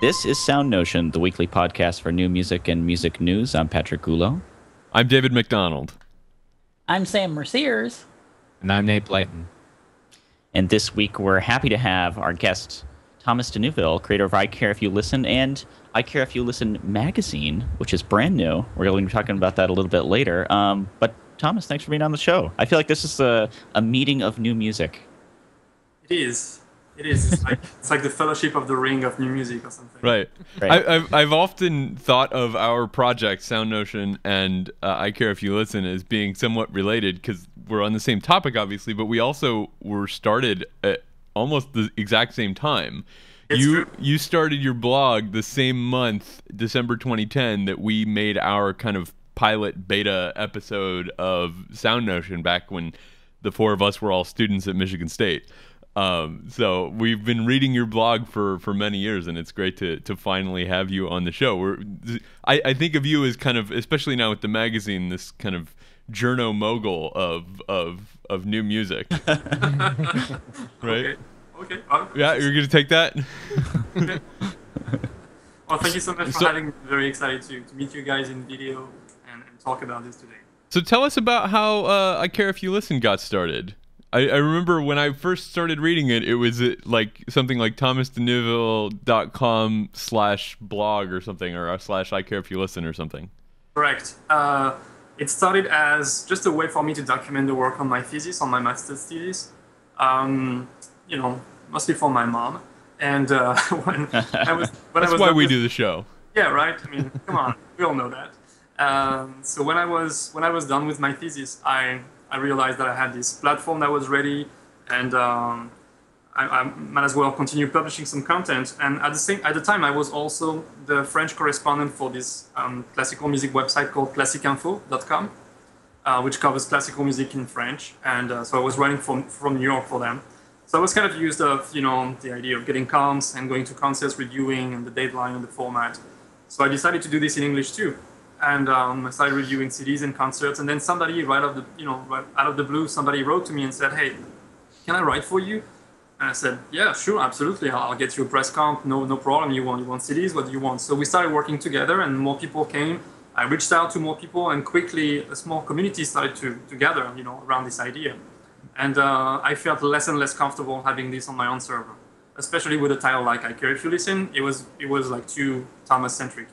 This is Sound Notion, the weekly podcast for new music and music news. I'm Patrick Gulo. I'm David McDonald. I'm Sam Merciers. And I'm Nate Blayton. And this week we're happy to have our guest, Thomas Deneuville, creator of I Care If You Listen and I Care If You Listen magazine, which is brand new. We're going to be talking about that a little bit later. But Thomas, thanks for being on the show. I feel like this is a meeting of new music. It is. It is. It's like the Fellowship of the Ring of new music or something. Right. I've often thought of our project, Sound Notion, and I Care If You Listen as being somewhat related because we're on the same topic, obviously, but we also were started at almost the exact same time. You started your blog the same month, December 2010, that we made our kind of pilot beta episode of Sound Notion back when the four of us were all students at Michigan State. So we've been reading your blog for many years, and it's great to finally have you on the show. I think of you as kind of, especially now with the magazine, this kind of journo mogul of new music. Right? Okay. Yeah, you're going to take that? Okay. Well, thank you so much for having me. I'm very excited to meet you guys in video and talk about this today. So tell us about how I Care If You Listen got started. I remember when I first started reading it, it was like something like thomasdeneuville.com/blog or something, or /I Care If You Listen or something. Correct. It started as just a way for me to document the work on my thesis, on my master's thesis, you know, mostly for my mom. And that's why we do the show. Yeah, right. I mean, come on, we all know that. So when I was done with my thesis, I realized that I had this platform that was ready, and I might as well continue publishing some content. And at the time, I was also the French correspondent for this classical music website called classicinfo.com, which covers classical music in French. And so I was writing from New York for them. So I was kind of used of, you know, the idea of getting comps and going to concerts, reviewing, and the deadline and the format. So I decided to do this in English too. And I started reviewing CDs and concerts, and then somebody right out of the blue, somebody wrote to me and said, "Hey, can I write for you?" And I said, "Yeah, sure, absolutely. I'll get you a press comp. No problem. You want CDs? What do you want?" So we started working together, and more people came. I reached out to more people, and quickly a small community started to gather, you know, around this idea. And I felt less and less comfortable having this on my own server, especially with a title like "I Care If You Listen." It was like too Thomas-centric.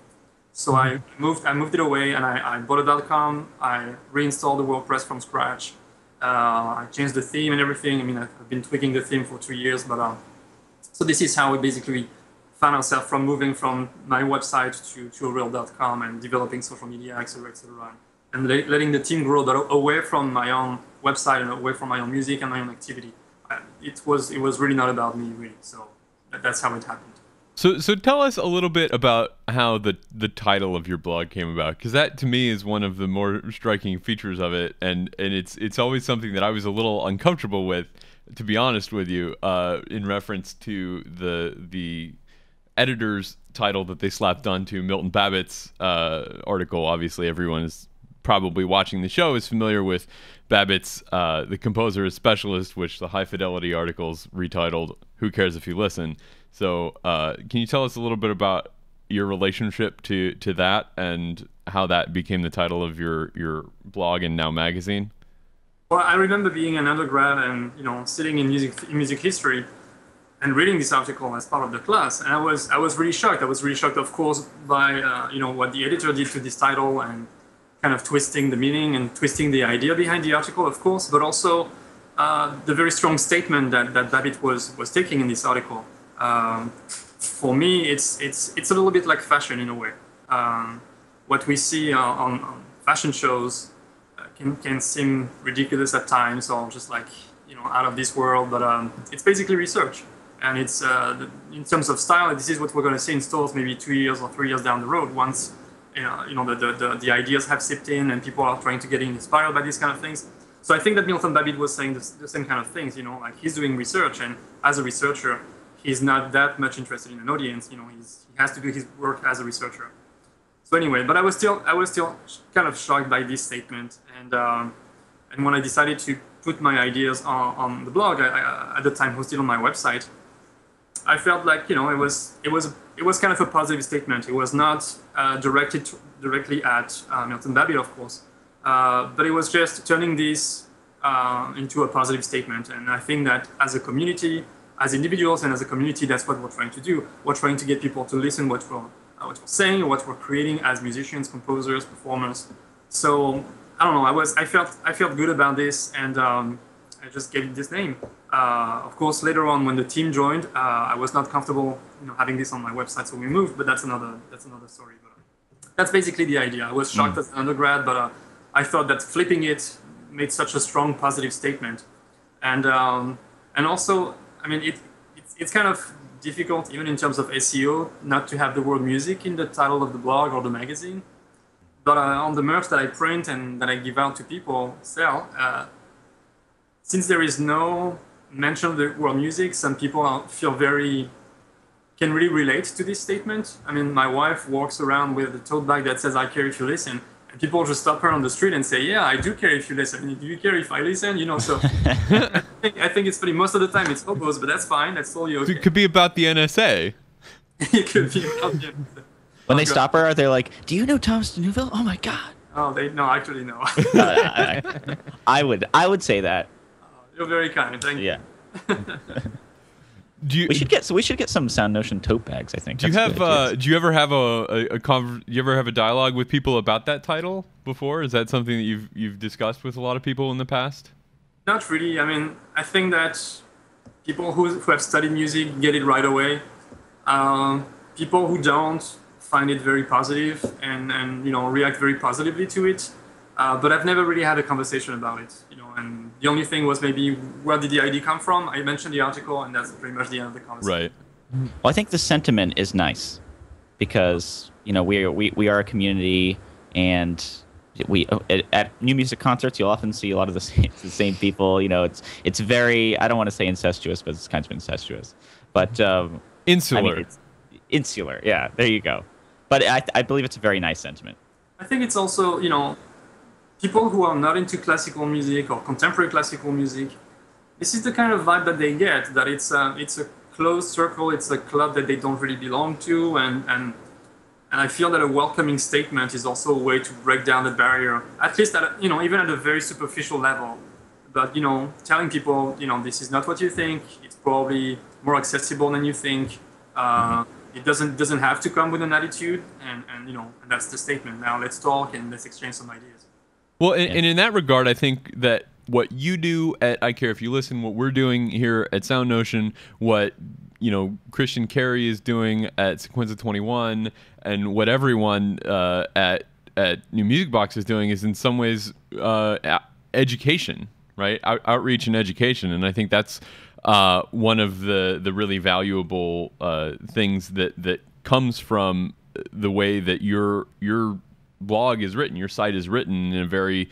So I moved it away, and I bought a .com. I reinstalled the WordPress from scratch. I changed the theme and everything. I mean, I've been tweaking the theme for 2 years, but so this is how we basically found ourselves from moving from my website to a real .com and developing social media, etc., and letting the team grow away from my own website and away from my own music and my own activity. It was really not about me, really. So that's how it happened. So tell us a little bit about how the title of your blog came about, because that to me is one of the more striking features of it, and it's always something that I was a little uncomfortable with, to be honest with you, in reference to the editor's title that they slapped onto Milton Babbitt's article. Obviously, everyone is probably watching the show is familiar with Babbitt's The Composer as Specialist, which the High Fidelity articles retitled "Who Cares If You Listen." So can you tell us a little bit about your relationship to that and how that became the title of your blog and now magazine? Well, I remember being an undergrad and, you know, sitting in music history and reading this article as part of the class, and I was really shocked. I was really shocked, of course, by you know, what the editor did to this title and kind of twisting the meaning and twisting the idea behind the article, of course, but also the very strong statement that Babbitt was taking in this article. For me, it's a little bit like fashion in a way. What we see on fashion shows can seem ridiculous at times, or just like, you know, out of this world. But it's basically research, and it's in terms of style, this is what we're going to see in stores maybe 2 years or 3 years down the road. Once you know the ideas have sipped in, and people are trying to get inspired by these kind of things. So I think that Milton Babbitt was saying the same kind of things. You know, like he's doing research, and as a researcher, he's not that much interested in an audience, you know. He has to do his work as a researcher. So anyway, but I was still kind of shocked by this statement, and when I decided to put my ideas on the blog, I at the time hosted on my website, I felt like, you know, it was kind of a positive statement. It was not directed directly at Milton Babbitt, of course, but it was just turning this into a positive statement. And I think that as a community, as individuals and as a community, that's what we're trying to do. We're trying to get people to listen what we're saying, what we're creating as musicians, composers, performers. So I don't know. I felt good about this, and I just gave it this name. Of course, later on when the team joined, I was not comfortable, you know, having this on my website, so we moved. But that's another story. But that's basically the idea. I was shocked as an undergrad, but I thought that flipping it made such a strong positive statement, and also, I mean, it's kind of difficult even in terms of SEO not to have the word music in the title of the blog or the magazine. But on the merch that I print and that I give out to people, sell, since there is no mention of the word music, some people can really relate to this statement. I mean, my wife walks around with a tote bag that says, "I care if you listen." And people just stop her on the street and say, "Yeah, I do care if you listen. Do you care if I listen?" You know, so I think it's funny. Most of the time it's hobos, but that's fine. That's totally okay. It could be about the NSA. It could be about the NSA. When they stop her, are they like, "Do you know Thomas Deneuville? Oh my God!" Oh, actually no. I would say that. You're very kind. Thank you. We should get some Sound Notion tote bags. I think. Do you ever have a dialogue with people about that title before? Is that something that you've discussed with a lot of people in the past? Not really. I mean, I think that people who have studied music get it right away. People who don't find it very positive and you know, react very positively to it, but I've never really had a conversation about it, you know. And the only thing was maybe, where did the idea come from? I mentioned the article, and that's pretty much the end of the conversation. Right. Well, I think the sentiment is nice, because you know we are a community, and we at new music concerts you'll often see a lot of the same people. You know, it's very, I don't want to say incestuous, but it's kind of incestuous, but insular. I mean, insular, yeah, there you go. But I believe it's a very nice sentiment. I think it's also, you know, people who are not into classical music or contemporary classical music, this is the kind of vibe that they get, that it's a closed circle, it's a club that they don't really belong to, and I feel that a welcoming statement is also a way to break down the barrier, at least at, you know, even at a very superficial level. But, you know, telling people, you know, this is not what you think, it's probably more accessible than you think, it doesn't have to come with an attitude, and you know, and that's the statement. Now let's talk and let's exchange some ideas. Well, and in that regard, I think that what you do at I Care If You Listen, what we're doing here at Sound Notion, what, you know, Christian Carey is doing at Sequenza 21, and what everyone at New Music Box is doing is in some ways education, right? Outreach and education, and I think that's one of the really valuable things that comes from the way that your blog is written, your site is written in a very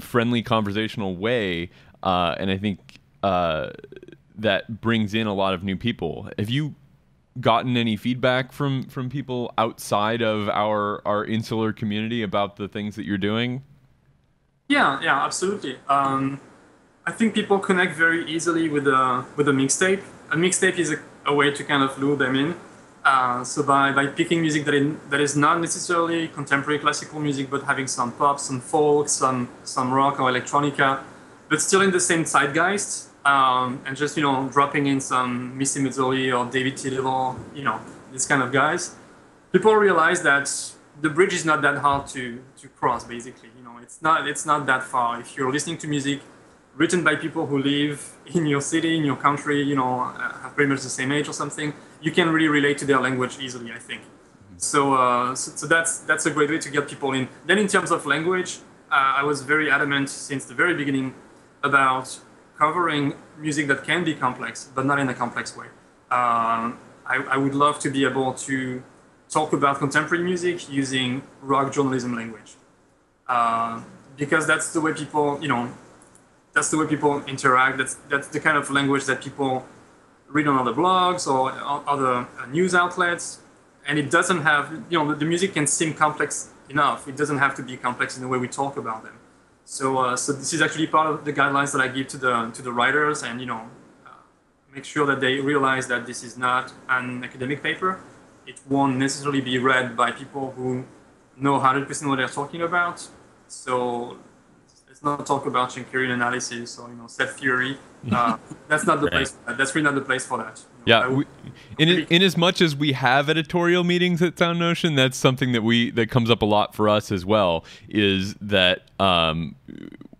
friendly, conversational way, and I think that brings in a lot of new people. Have you gotten any feedback from people outside of our insular community about the things that you're doing? Yeah, absolutely. I think people connect very easily with a mixtape. A mixtape is a way to kind of lure them in. So by picking music that is not necessarily contemporary classical music, but having some pop, some folk, some rock or electronica, but still in the same zeitgeist, and just, you know, dropping in some Missy Mizzoli or David T. Little, you know, these kind of guys, people realize that the bridge is not that hard to cross, basically. You know, it's not that far. If you're listening to music written by people who live in your city, in your country, you know, have pretty much the same age or something, you can really relate to their language easily, I think. So that's a great way to get people in. Then in terms of language, I was very adamant since the very beginning about covering music that can be complex, but not in a complex way. I would love to be able to talk about contemporary music using rock journalism language, because that's the way people, you know, that's the way people interact. That's the kind of language that people read on other blogs or other news outlets. And it doesn't have, you know, the music can seem complex enough. It doesn't have to be complex in the way we talk about them. So this is actually part of the guidelines that I give to the writers and, you know, make sure that they realize that this is not an academic paper. It won't necessarily be read by people who know 100% what they're talking about. So let's not talk about Schenkerian analysis or set theory. That's not the place for that. That's really not the place for that. Yeah, in as much as we have editorial meetings at Sound Notion, that's something that that comes up a lot for us as well. Is that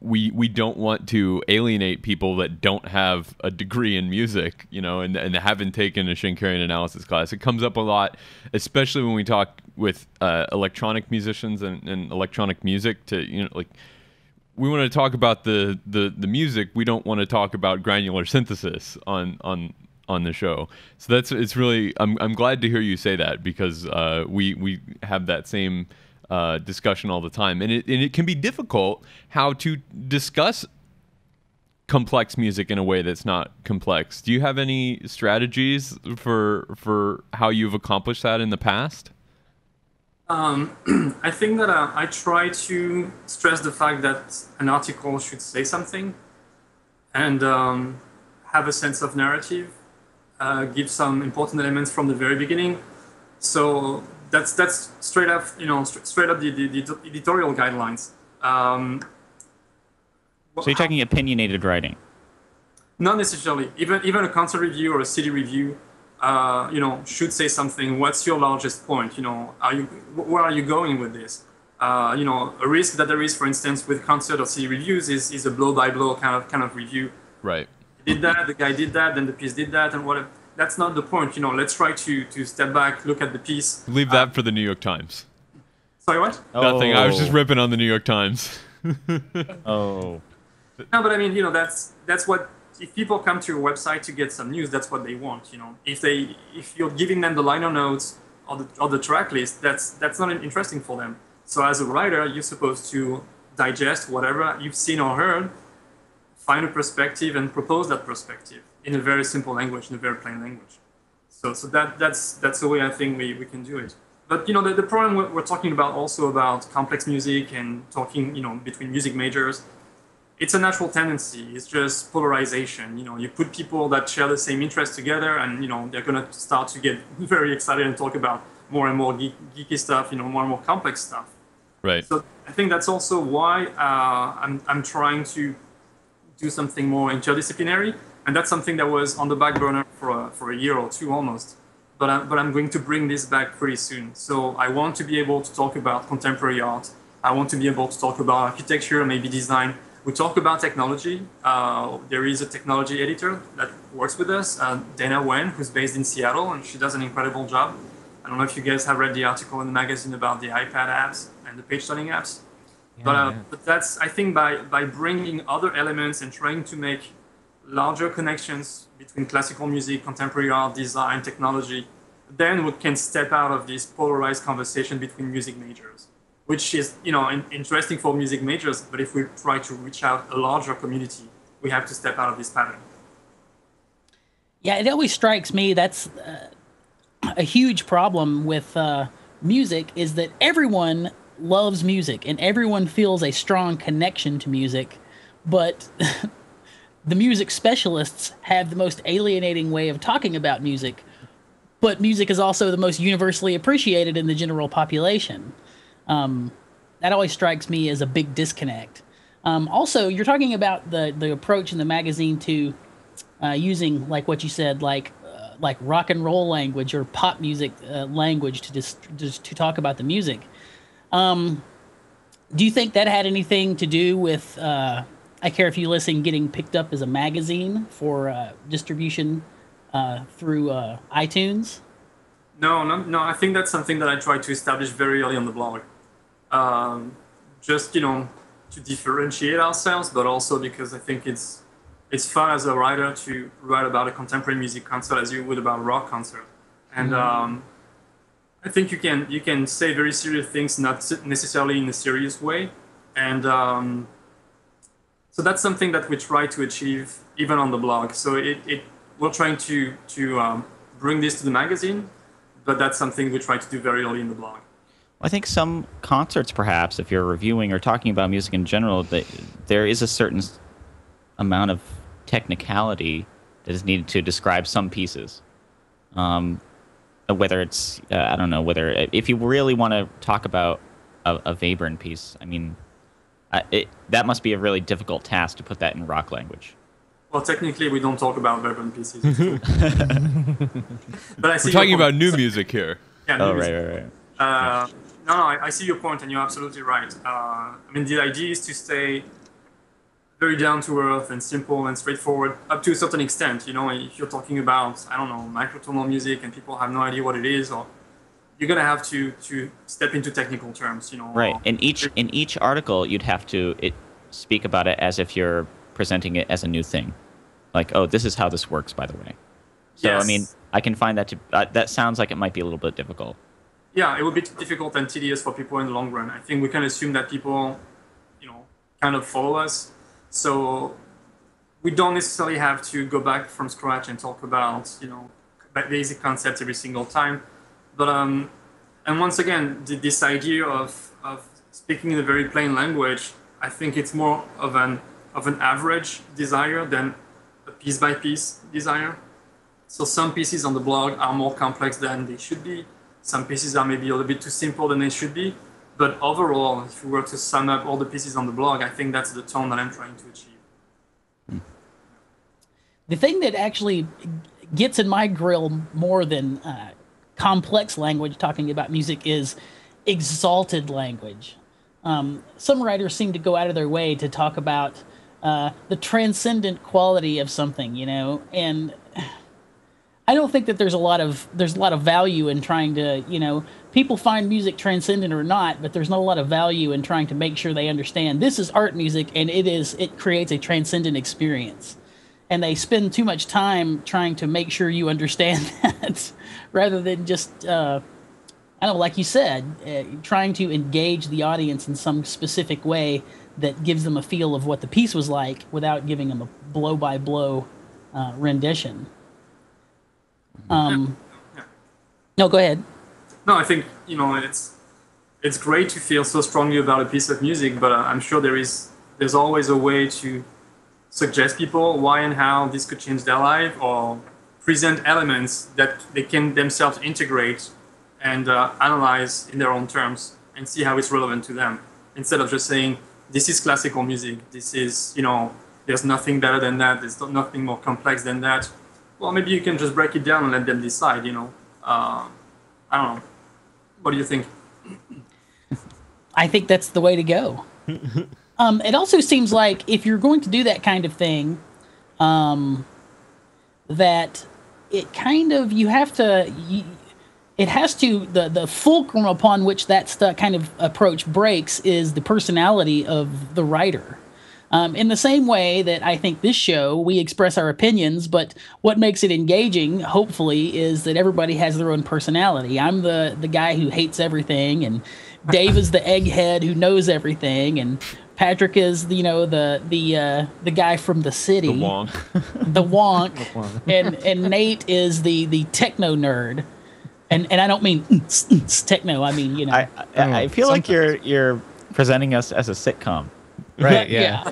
we don't want to alienate people that don't have a degree in music, and haven't taken a Schenkerian analysis class. It comes up a lot, especially when we talk with electronic musicians and electronic music. We want to talk about the music. We don't want to talk about granular synthesis on the show. So it's really, I'm glad to hear you say that, because we have that same discussion all the time, and it can be difficult how to discuss complex music in a way that's not complex. Do you have any strategies for how you've accomplished that in the past? I think that I try to stress the fact that an article should say something, and have a sense of narrative. Give some important elements from the very beginning. So that's straight up, straight up the editorial guidelines. So you're talking opinionated writing? Not necessarily. Even a concert review or a CD review, should say something. What's your largest point? Where are you going with this? A risk that there is, for instance, with concert or CD reviews is a blow by blow kind of review. Right. Did that, the guy did that, then the piece did that, and whatever. That's not the point, Let's try to step back, look at the piece. Leave that for the New York Times. Sorry, what? Nothing. I was just ripping on the New York Times. No, but I mean, that's what, if people come to your website to get some news, that's what they want, If you're giving them the liner notes or the track list, that's not interesting for them. So as a writer, you're supposed to digest whatever you've seen or heard, find a perspective and propose that perspective in a very simple language, in a very plain language. So that's the way I think we can do it. But the problem we're talking about also about complex music and talking, between music majors, it's a natural tendency. It's just polarization. You put people that share the same interests together, and they're going to start to get very excited and talk about more and more geeky stuff, more and more complex stuff. Right. So I think that's also why I'm trying to do something more interdisciplinary, and that's something that was on the back burner for a year or two almost. But I'm going to bring this back pretty soon. So I want to be able to talk about contemporary art. I want to be able to talk about architecture, maybe design. We talk about technology. There is a technology editor that works with us, Dana Wen, who's based in Seattle, and she does an incredible job. I don't know if you guys have read the article in the magazine about the iPad apps and the page-turning apps. But that's, I think, by bringing other elements and trying to make larger connections between classical music, contemporary art, design, technology, then we can step out of this polarized conversation between music majors, which is, interesting for music majors. But if we try to reach out a larger community, we have to step out of this pattern. Yeah, it always strikes me that's a huge problem with music, is that everyone loves music and everyone feels a strong connection to music, but the music specialists have the most alienating way of talking about music, but music is also the most universally appreciated in the general population. That always strikes me as a big disconnect. Also, you're talking about the approach in the magazine to using, like what you said, like rock and roll language or pop music language to talk about the music. Do you think that had anything to do with I Care If You Listen getting picked up as a magazine for distribution through iTunes? No. I think that's something that I tried to establish very early on the blog. Just to differentiate ourselves, but also because I think it's fun as a writer to write about a contemporary music concert as you would about a rock concert, and. I think you can say very serious things, not necessarily in a serious way, and so that's something that we try to achieve even on the blog. So we're trying to bring this to the magazine, but that's something we try to do very early in the blog. I think some concerts, perhaps, if you're reviewing or talking about music in general, that there is a certain amount of technicality They just needed to describe some pieces. Whether it's, I don't know, whether, if you really want to talk about a Webern piece, I mean, that must be a really difficult task to put that in rock language. Well, technically, we don't talk about Webern pieces. But I see. We're talking about new music here. Yeah, new music. I see your point, and you're absolutely right. I mean, the idea is to stay very down-to-earth and simple and straightforward up to a certain extent. You know, if you're talking about, I don't know, microtonal music and people have no idea what it is, or you're going to have to step into technical terms, you know. Right. In each article, you'd have to speak about it as if you're presenting it as a new thing. Like, oh, this is how this works, by the way. So, yes. I mean, I can find that that sounds like it might be a little bit difficult. Yeah, it would be difficult and tedious for people in the long run. I think we can assume that people, you know, kind of follow us. So we don't necessarily have to go back from scratch and talk about, you know, basic concepts every single time. But and once again, this idea of speaking in a very plain language, I think it's more of an average desire than a piece by piece desire. So some pieces on the blog are more complex than they should be. Some pieces are maybe a little bit too simple than they should be. But overall, if we were to sum up all the pieces on the blog, I think that's the tone that I'm trying to achieve. The thing that actually gets in my grill more than complex language talking about music is exalted language. Some writers seem to go out of their way to talk about the transcendent quality of something, you know, and I don't think that there's a lot of value in trying to, you know, people find music transcendent or not, but there's not a lot of value in trying to make sure they understand this is art music and it creates a transcendent experience. And they spend too much time trying to make sure you understand that rather than just, I don't know, like you said, trying to engage the audience in some specific way that gives them a feel of what the piece was like without giving them a blow-by-blow rendition. No, go ahead. No, I think, you know, it's great to feel so strongly about a piece of music, but I'm sure there's always a way to suggest people why and how this could change their life or present elements that they can themselves integrate and analyze in their own terms and see how it's relevant to them, instead of just saying, this is classical music, this is, you know, there's nothing better than that, there's nothing more complex than that. Well, maybe you can just break it down and let them decide, you know. I don't know. What do you think? I think that's the way to go. It also seems like if you're going to do that kind of thing, that it kind of, you have to, it has to, the fulcrum upon which that kind of approach breaks is the personality of the writer. In the same way that I think this show, we express our opinions, but what makes it engaging, hopefully, is that everybody has their own personality. I'm the guy who hates everything, and Dave is the egghead who knows everything, and Patrick is, you know, the guy from the city, the wonk. and Nate is the techno nerd, and I don't mean techno. I mean, you know, I feel sometimes. Like you're presenting us as a sitcom. Right. Yeah.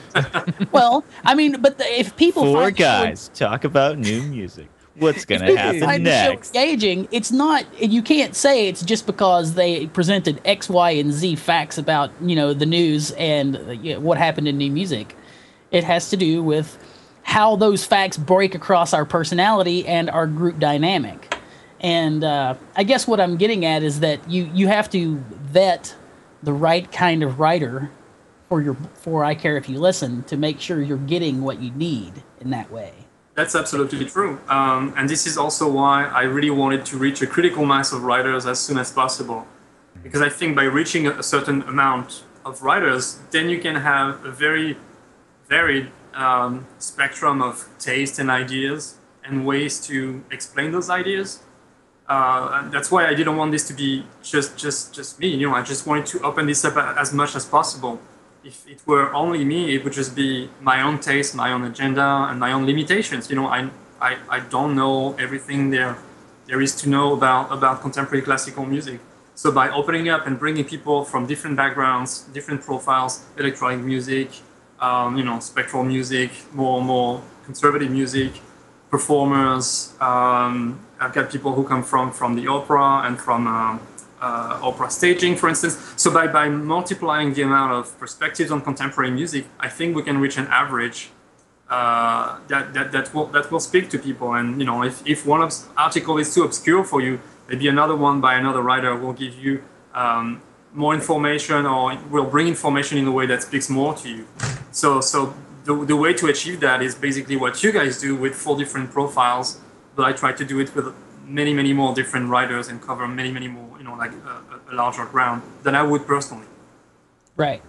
Well, I mean, but if people four guys talk about new music, what's going to happen next? Engaging. It's not. You can't say it's just because they presented X, Y, and Z facts about, you know, the news and what happened in new music. It has to do with how those facts break across our personality and our group dynamic. And I guess what I'm getting at is that you have to vet the right kind of writer for I Care If You Listen, to make sure you're getting what you need in that way. That's absolutely true. And this is also why I really wanted to reach a critical mass of writers as soon as possible. Because I think by reaching a certain amount of writers, then you can have a very varied spectrum of taste and ideas and ways to explain those ideas. And that's why I didn't want this to be just me. You know, I just wanted to open this up as much as possible. If it were only me, it would just be my own taste, my own agenda, and my own limitations. You know, I don't know everything there is to know about contemporary classical music. So by opening up and bringing people from different backgrounds, different profiles, electronic music, you know, spectral music, more conservative music, performers. I've got people who come from the opera and from opera staging, for instance. So by multiplying the amount of perspectives on contemporary music, I think we can reach an average that will speak to people. And you know, if one article is too obscure for you, maybe another one by another writer will give you more information, or will bring information in a way that speaks more to you. So the way to achieve that is basically what you guys do with 4 different profiles, but I try to do it with many, many more different writers and cover many, many more, you know, like a larger ground than I would personally. Right.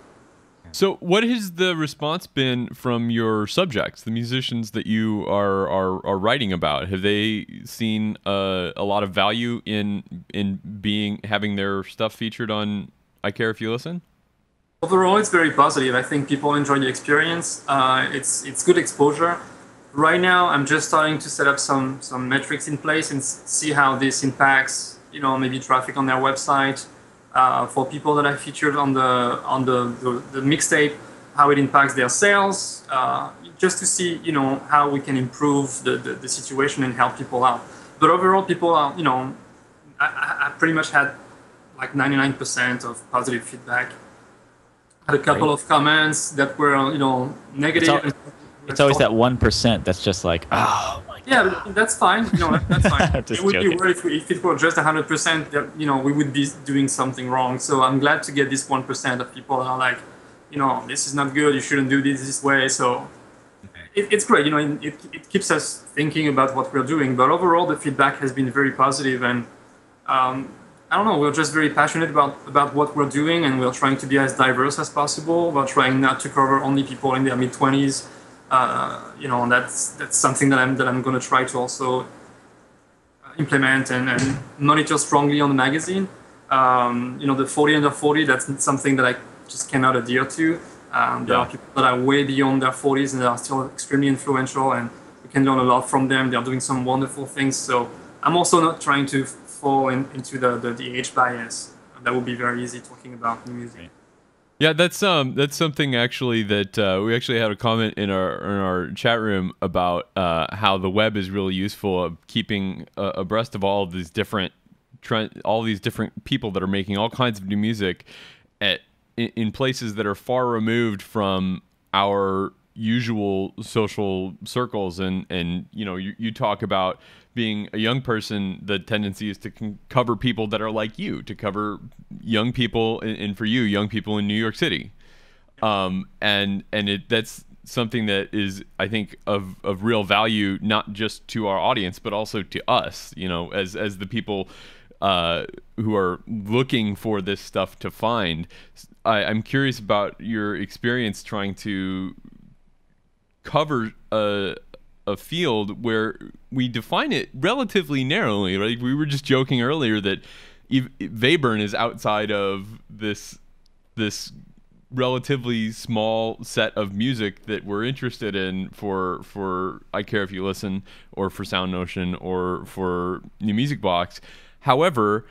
So what has the response been from your subjects, the musicians that you are writing about? Have they seen a lot of value in having their stuff featured on I Care If You Listen? Overall, it's very positive. I think people enjoy the experience. It's good exposure. Right now, I'm just starting to set up some metrics in place and see how this impacts, you know, maybe traffic on their website. For people that I featured on the mixtape, how it impacts their sales, just to see, you know, how we can improve the situation and help people out. But overall, people are, you know, I pretty much had like 99% of positive feedback. Had a couple of comments that were, you know, negative. It's always that 1% that's just like, oh. Yeah, but that's fine. You know, that's fine. It would be worse if it were just 100%. You know, we would be doing something wrong. So I'm glad to get this 1% of people that are like, you know, this is not good. You shouldn't do this way. So it's great. You know, it keeps us thinking about what we're doing. But overall, the feedback has been very positive, and I don't know. We're just very passionate about what we're doing, and we're trying to be as diverse as possible. We're trying not to cover only people in their mid-20s. You know, that's something that I'm going to try to also implement and monitor strongly on the magazine. You know, the 40 under 40, that's something that I just cannot adhere to. There are people that are way beyond their 40s and they are still extremely influential, and we can learn a lot from them. They are doing some wonderful things. So I'm also not trying to fall into the age bias. That would be very easy talking about new music. Right. Yeah, that's something actually that we actually had a comment in our chat room about how the web is really useful of keeping abreast of all of these different people that are making all kinds of new music in places that are far removed from our usual social circles, and you know, you talk about being a young person, the tendency is to cover people that are like you, to cover young people, and for you, young people in New York City, and that's something that is, I think, of real value, not just to our audience but also to us, you know, as the people who are looking for this stuff to find. I'm curious about your experience trying to cover a field where we define it relatively narrowly, right? We were just joking earlier that Webern is outside of this relatively small set of music that we're interested in for I Care If You Listen, or for Sound Notion, or for New Music Box. However,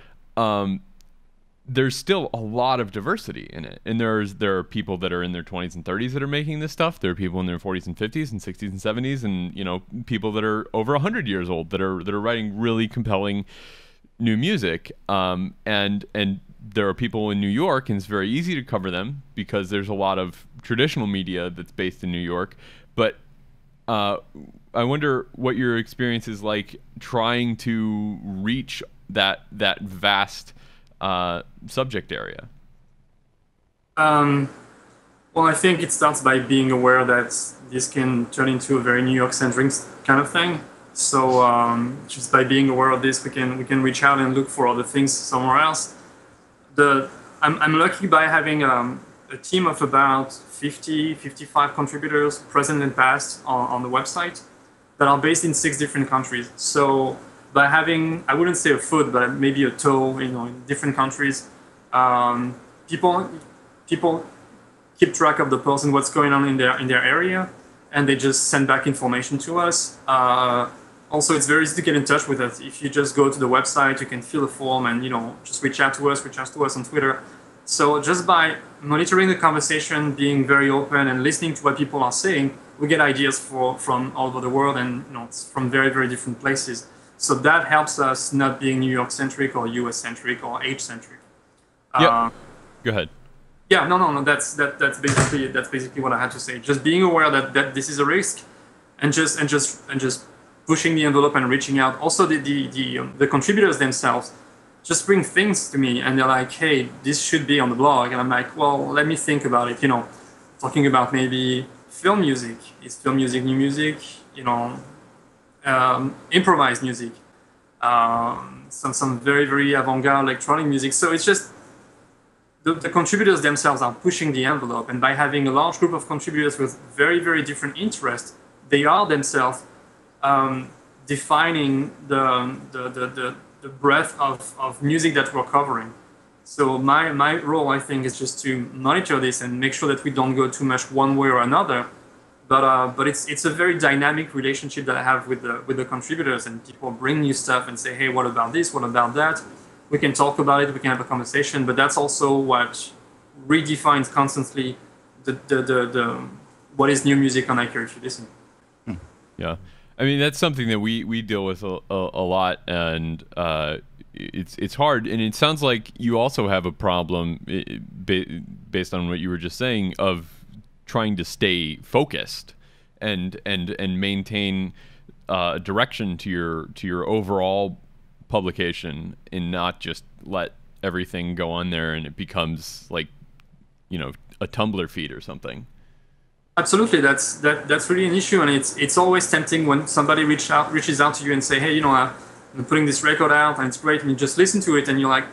there's still a lot of diversity in it, and there are people that are in their 20s and 30s that are making this stuff. There are people in their 40s and 50s and 60s and 70s, and you know, people that are over 100 years old that are writing really compelling new music. And there are people in New York, and it's very easy to cover them because there's a lot of traditional media that's based in New York. But I wonder what your experience is like trying to reach that vast subject area. Well, I think it starts by being aware that this can turn into a very New York-centric kind of thing. So just by being aware of this, we can reach out and look for other things somewhere else. I'm lucky by having a team of about 50-55 contributors, present and past, on the website, that are based in 6 different countries. So by having, I wouldn't say a foot, but maybe a toe, you know, in different countries, people keep track of the person, what's going on in their area, and they just send back information to us. Also, it's very easy to get in touch with us. If you just go to the website, you can fill a form and, you know, just reach out to us on Twitter. So just by monitoring the conversation, being very open and listening to what people are saying, we get ideas from all over the world and from very, very different places. So that helps us not being New York-centric or US-centric or age-centric. Yeah. Go ahead. Yeah, no. That's basically what I had to say. Just being aware that this is a risk, and just pushing the envelope and reaching out. Also, the contributors themselves just bring things to me, and they're like, "Hey, this should be on the blog," and I'm like, "Well, let me think about it." Talking about maybe film music. Is film music new music? Improvised music. Some very, very avant-garde electronic music. So it's just. The contributors themselves are pushing the envelope, and by having a large group of contributors with very, very different interests, they are themselves defining the breadth of music that we're covering. So my role, I think, is just to monitor this and make sure that we don't go too much one way or another. But it's a very dynamic relationship that I have with the contributors, and people bring new stuff and say, hey, what about this? What about that? We can talk about it, we can have a conversation, but that's also what redefines constantly the what is new music on I Care If You Listen. Yeah. I mean, that's something that we deal with a lot, and it's hard. And it sounds like you also have a problem, based on what you were just saying, of trying to stay focused and maintain direction to your overall publication, and not just let everything go on there and it becomes like a Tumblr feed or something. Absolutely, that's really an issue, and it's always tempting when somebody reaches out to you and say, hey, I'm putting this record out and it's great, and you just listen to it and you're like,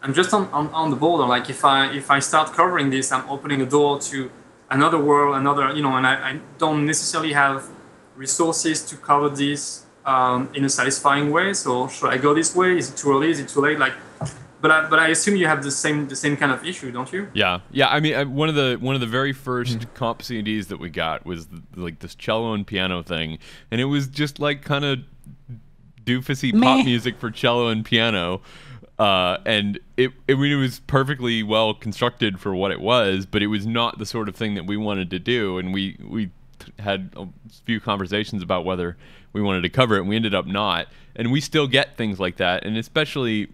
I'm just on the border. Like if I start covering this, I'm opening a door to another world, and I don't necessarily have resources to cover this in a satisfying way. So should I go this way? Is it too early? Is it too late? But I assume you have the same kind of issue, don't you? Yeah. I mean, one of the very first comp CDs that we got was like this cello and piano thing, and it was just like kind of doofusy pop music for cello and piano, and it was perfectly well constructed for what it was, but it was not the sort of thing that we wanted to do, and we had a few conversations about whether we wanted to cover it, and we ended up not. And we still get things like that, and especially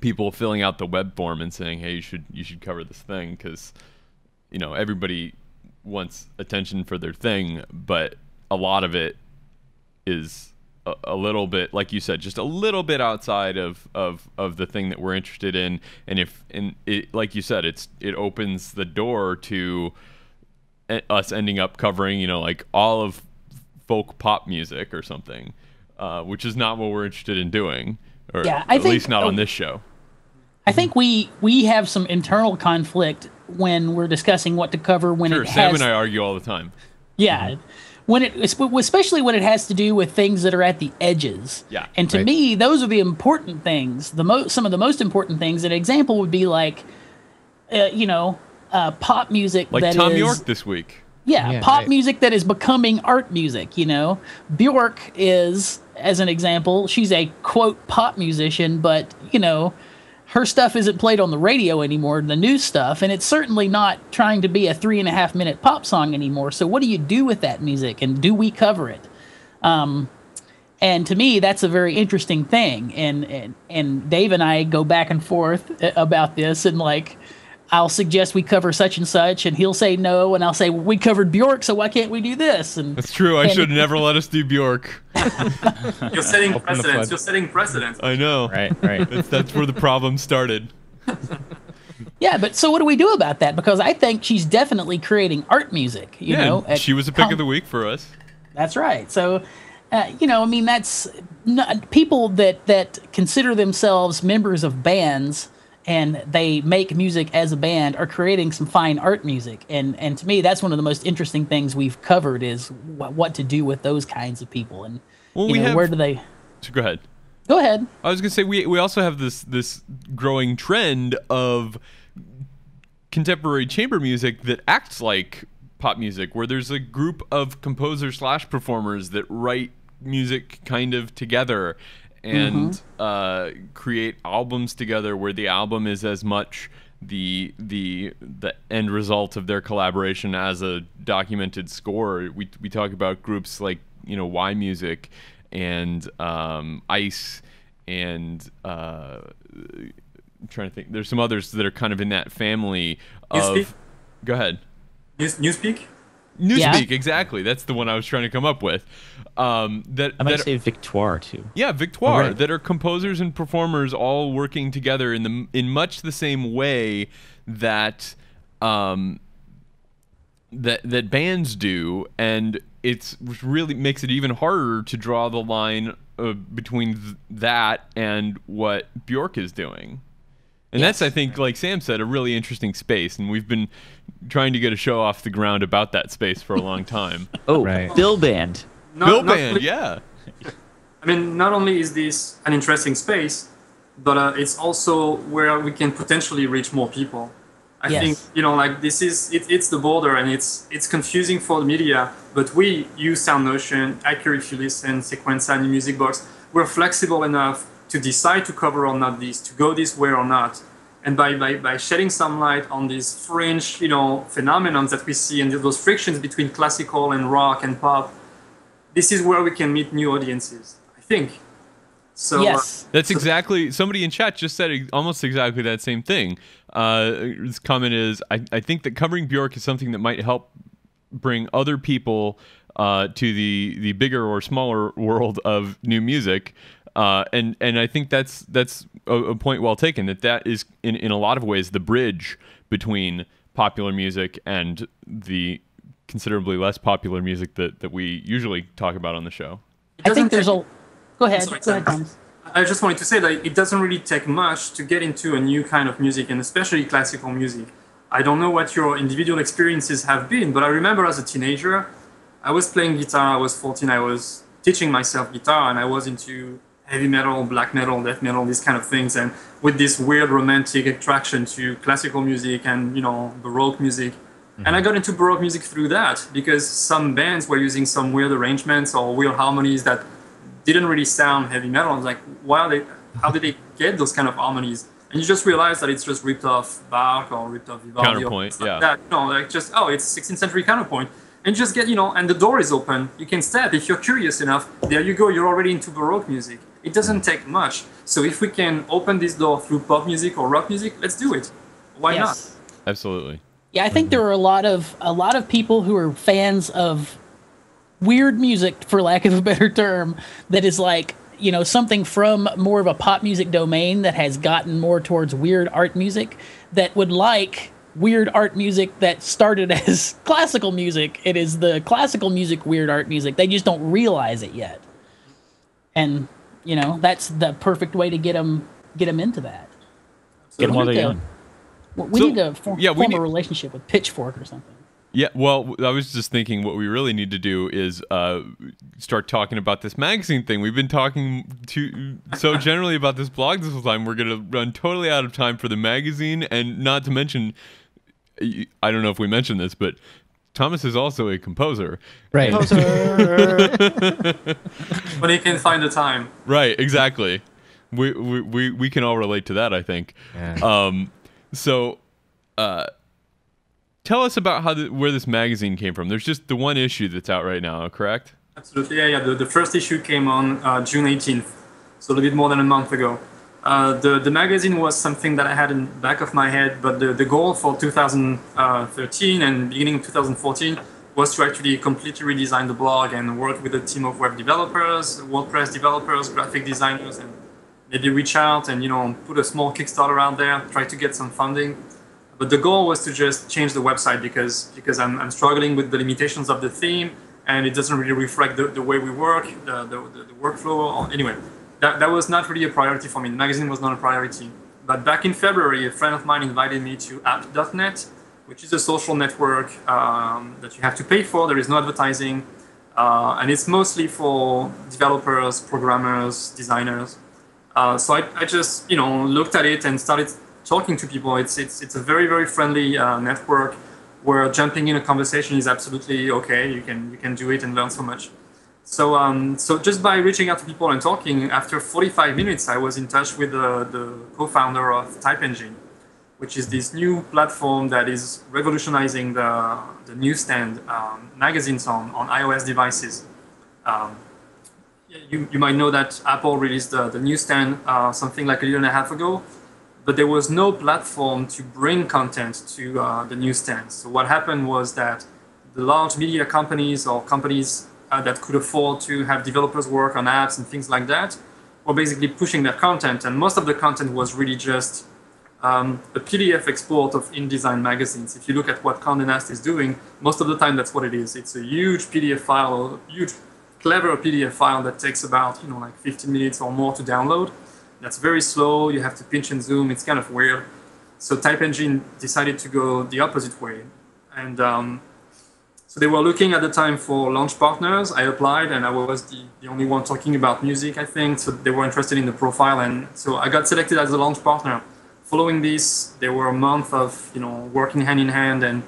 people filling out the web form and saying, hey, you should cover this thing, because everybody wants attention for their thing, but a lot of it is a little bit, like you said, just a little bit outside of the thing that we're interested in. And it, like you said, it opens the door to us ending up covering like all of folk pop music or something, which is not what we're interested in doing, or at least not on this show. I think we have some internal conflict when we're discussing what to cover. Sam and I argue all the time. Yeah, when especially when it has to do with things that are at the edges. Yeah, and to me, those are the important things. Some of the most important things. An example would be like, pop music, like that Thom Yorke this week. Yeah, pop music that is becoming art music. Bjork is, as an example, she's a quote pop musician, but her stuff isn't played on the radio anymore, the new stuff, and it's certainly not trying to be a 3.5-minute pop song anymore. So what do you do with that music, and do we cover it? And to me, that's a very interesting thing. And Dave and I go back and forth about this, and like, I'll suggest we cover such and such, and he'll say no, and I'll say, well, we covered Bjork, so why can't we do this? And that's true. I should never let us do Bjork. You're setting precedents. You're setting precedents. I know. Right. That's where the problem started. Yeah, but so what do we do about that? Because I think she's definitely creating art music. You know, she was a pick of the week for us. That's right. So, I mean, that's not, people that consider themselves members of bands, and they make music as a band, are creating some fine art music. And to me, that's one of the most interesting things we've covered, is what to do with those kinds of people. And where do they... So go ahead. Go ahead. I was going to say, we also have this growing trend of contemporary chamber music that acts like pop music, where there's a group of composers/performers that write music kind of together, and create albums together, where the album is as much the end result of their collaboration as a documented score. We talk about groups like, you know, Y Music and Ice and I'm trying to think, there's some others that are kind of in that family of Newspeak? Go ahead. Newspeak? Newspeak, yeah. Exactly. That's the one I was trying to come up with. I might say Victoire too. Yeah, Victoire. Oh, right. That are composers and performers all working together in much the same way that that bands do, and it's really makes it even harder to draw the line between that and what Bjork is doing. And yes, that's, I think, like Sam said, a really interesting space, and we've been trying to get a show off the ground about that space for a long time. Oh, right. Bill Band. Bill Band, yeah. I mean, not only is this an interesting space, but it's also where we can potentially reach more people. I think, you know, like this is, it's the border, and it's confusing for the media, but we use Sound Notion, I Care If You Listen, Sequenza, New Music Box. We're flexible enough to decide to cover or not this, to go this way or not. And by shedding some light on these fringe, you know, phenomena that we see and those frictions between classical and rock and pop, this is where we can meet new audiences, I think. So, yes. That's exactly, somebody in chat just said almost exactly that same thing. His comment is, I think that covering Bjork is something that might help bring other people to the bigger or smaller world of new music. And I think that's a point well taken, that is in a lot of ways the bridge between popular music and the considerably less popular music that we usually talk about on the show. I think there's a... Go ahead. Sorry, go ahead, Thomas. I just wanted to say that it doesn't really take much to get into a new kind of music, and especially classical music. I don't know what your individual experiences have been, but I remember as a teenager, I was playing guitar. I was 14. I was teaching myself guitar, and I was into heavy metal, black metal, death metal, these kind of things, and with this weird romantic attraction to classical music and, you know, Baroque music. Mm-hmm. And I got into Baroque music through that, because some bands were using some weird arrangements or weird harmonies that didn't really sound heavy metal. I was like, why are they, how did they get those kind of harmonies? And you just realize that it's just ripped off Bach or ripped off Vivaldi. Counterpoint, or like that. You know, like just, oh, it's 16th century counterpoint. And just get, you know, and the door is open. You can step if you're curious enough. There you go, you're already into Baroque music. It doesn't take much. So if we can open this door through pop music or rock music, let's do it. Why not? Absolutely. Yeah, I think there are a lot of people who are fans of weird music, for lack of a better term, that is like, you know, something from more of a pop music domain that has gotten more towards weird art music, that would like weird art music that started as classical music. It is the classical music, weird art music. They just don't realize it yet. And... you know, that's the perfect way to get them into that. Get them while they're young. We need to form a relationship with Pitchfork or something. Yeah, well, I was just thinking what we really need to do is start talking about this magazine thing. We've been talking so generally about this blog this whole time. We're going to run totally out of time for the magazine, and not to mention, I don't know if we mentioned this, but Thomas is also a composer. Right. Composer. When he can find the time. Right, exactly. We can all relate to that, I think. Yeah. So tell us about where this magazine came from. There's just the one issue that's out right now, correct? Absolutely. Yeah. The first issue came on June 18th, so a little bit more than a month ago. The magazine was something that I had in the back of my head, but the goal for 2013 and beginning of 2014 was to actually completely redesign the blog and work with a team of web developers, WordPress developers, graphic designers, and maybe reach out and, you know, put a small Kickstarter out there, try to get some funding. But the goal was to just change the website because I'm struggling with the limitations of the theme, and it doesn't really reflect the way we work, the workflow. Anyway. That was not really a priority for me. The magazine was not a priority. But back in February, a friend of mine invited me to app.net, which is a social network that you have to pay for. There is no advertising. And it's mostly for developers, programmers, designers. So I just, you know, looked at it and started talking to people. It's a very, very friendly network where jumping in a conversation is absolutely okay. You can do it and learn so much. So just by reaching out to people and talking, after 45 minutes, I was in touch with the co-founder of Type Engine, which is this new platform that is revolutionizing the newsstand magazines on iOS devices. You might know that Apple released the newsstand something like a year and a half ago, but there was no platform to bring content to the newsstand. So what happened was that the large media companies or companies that could afford to have developers work on apps and things like that were basically pushing their content, and most of the content was really just a PDF export of InDesign magazines. If you look at what Condé Nast is doing, most of the time that's what it is. It's a huge PDF file, a huge clever PDF file that takes about, like 15 minutes or more to download. That's very slow, you have to pinch and zoom, it's kind of weird. So Type Engine decided to go the opposite way. And so they were looking at the time for launch partners. I applied and I was the only one talking about music, I think. So they were interested in the profile, and so I got selected as a launch partner. Following this, there were a month of working hand in hand and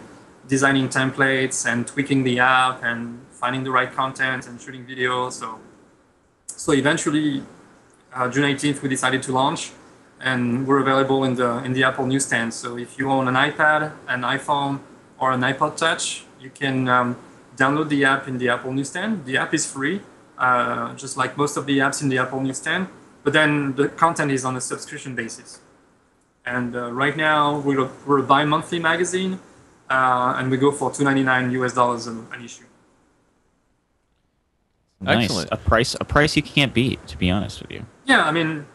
designing templates and tweaking the app and finding the right content and shooting videos. So eventually, June 18th, we decided to launch, and we're available in the Apple Newsstand. So if you own an iPad, an iPhone, or an iPod Touch, you can download the app in the Apple Newsstand. The app is free, just like most of the apps in the Apple Newsstand. But then the content is on a subscription basis. And right now, we're a bi-monthly magazine, and we go for $2.99 an issue. Nice. Excellent. A price you can't beat, to be honest with you. Yeah, I mean,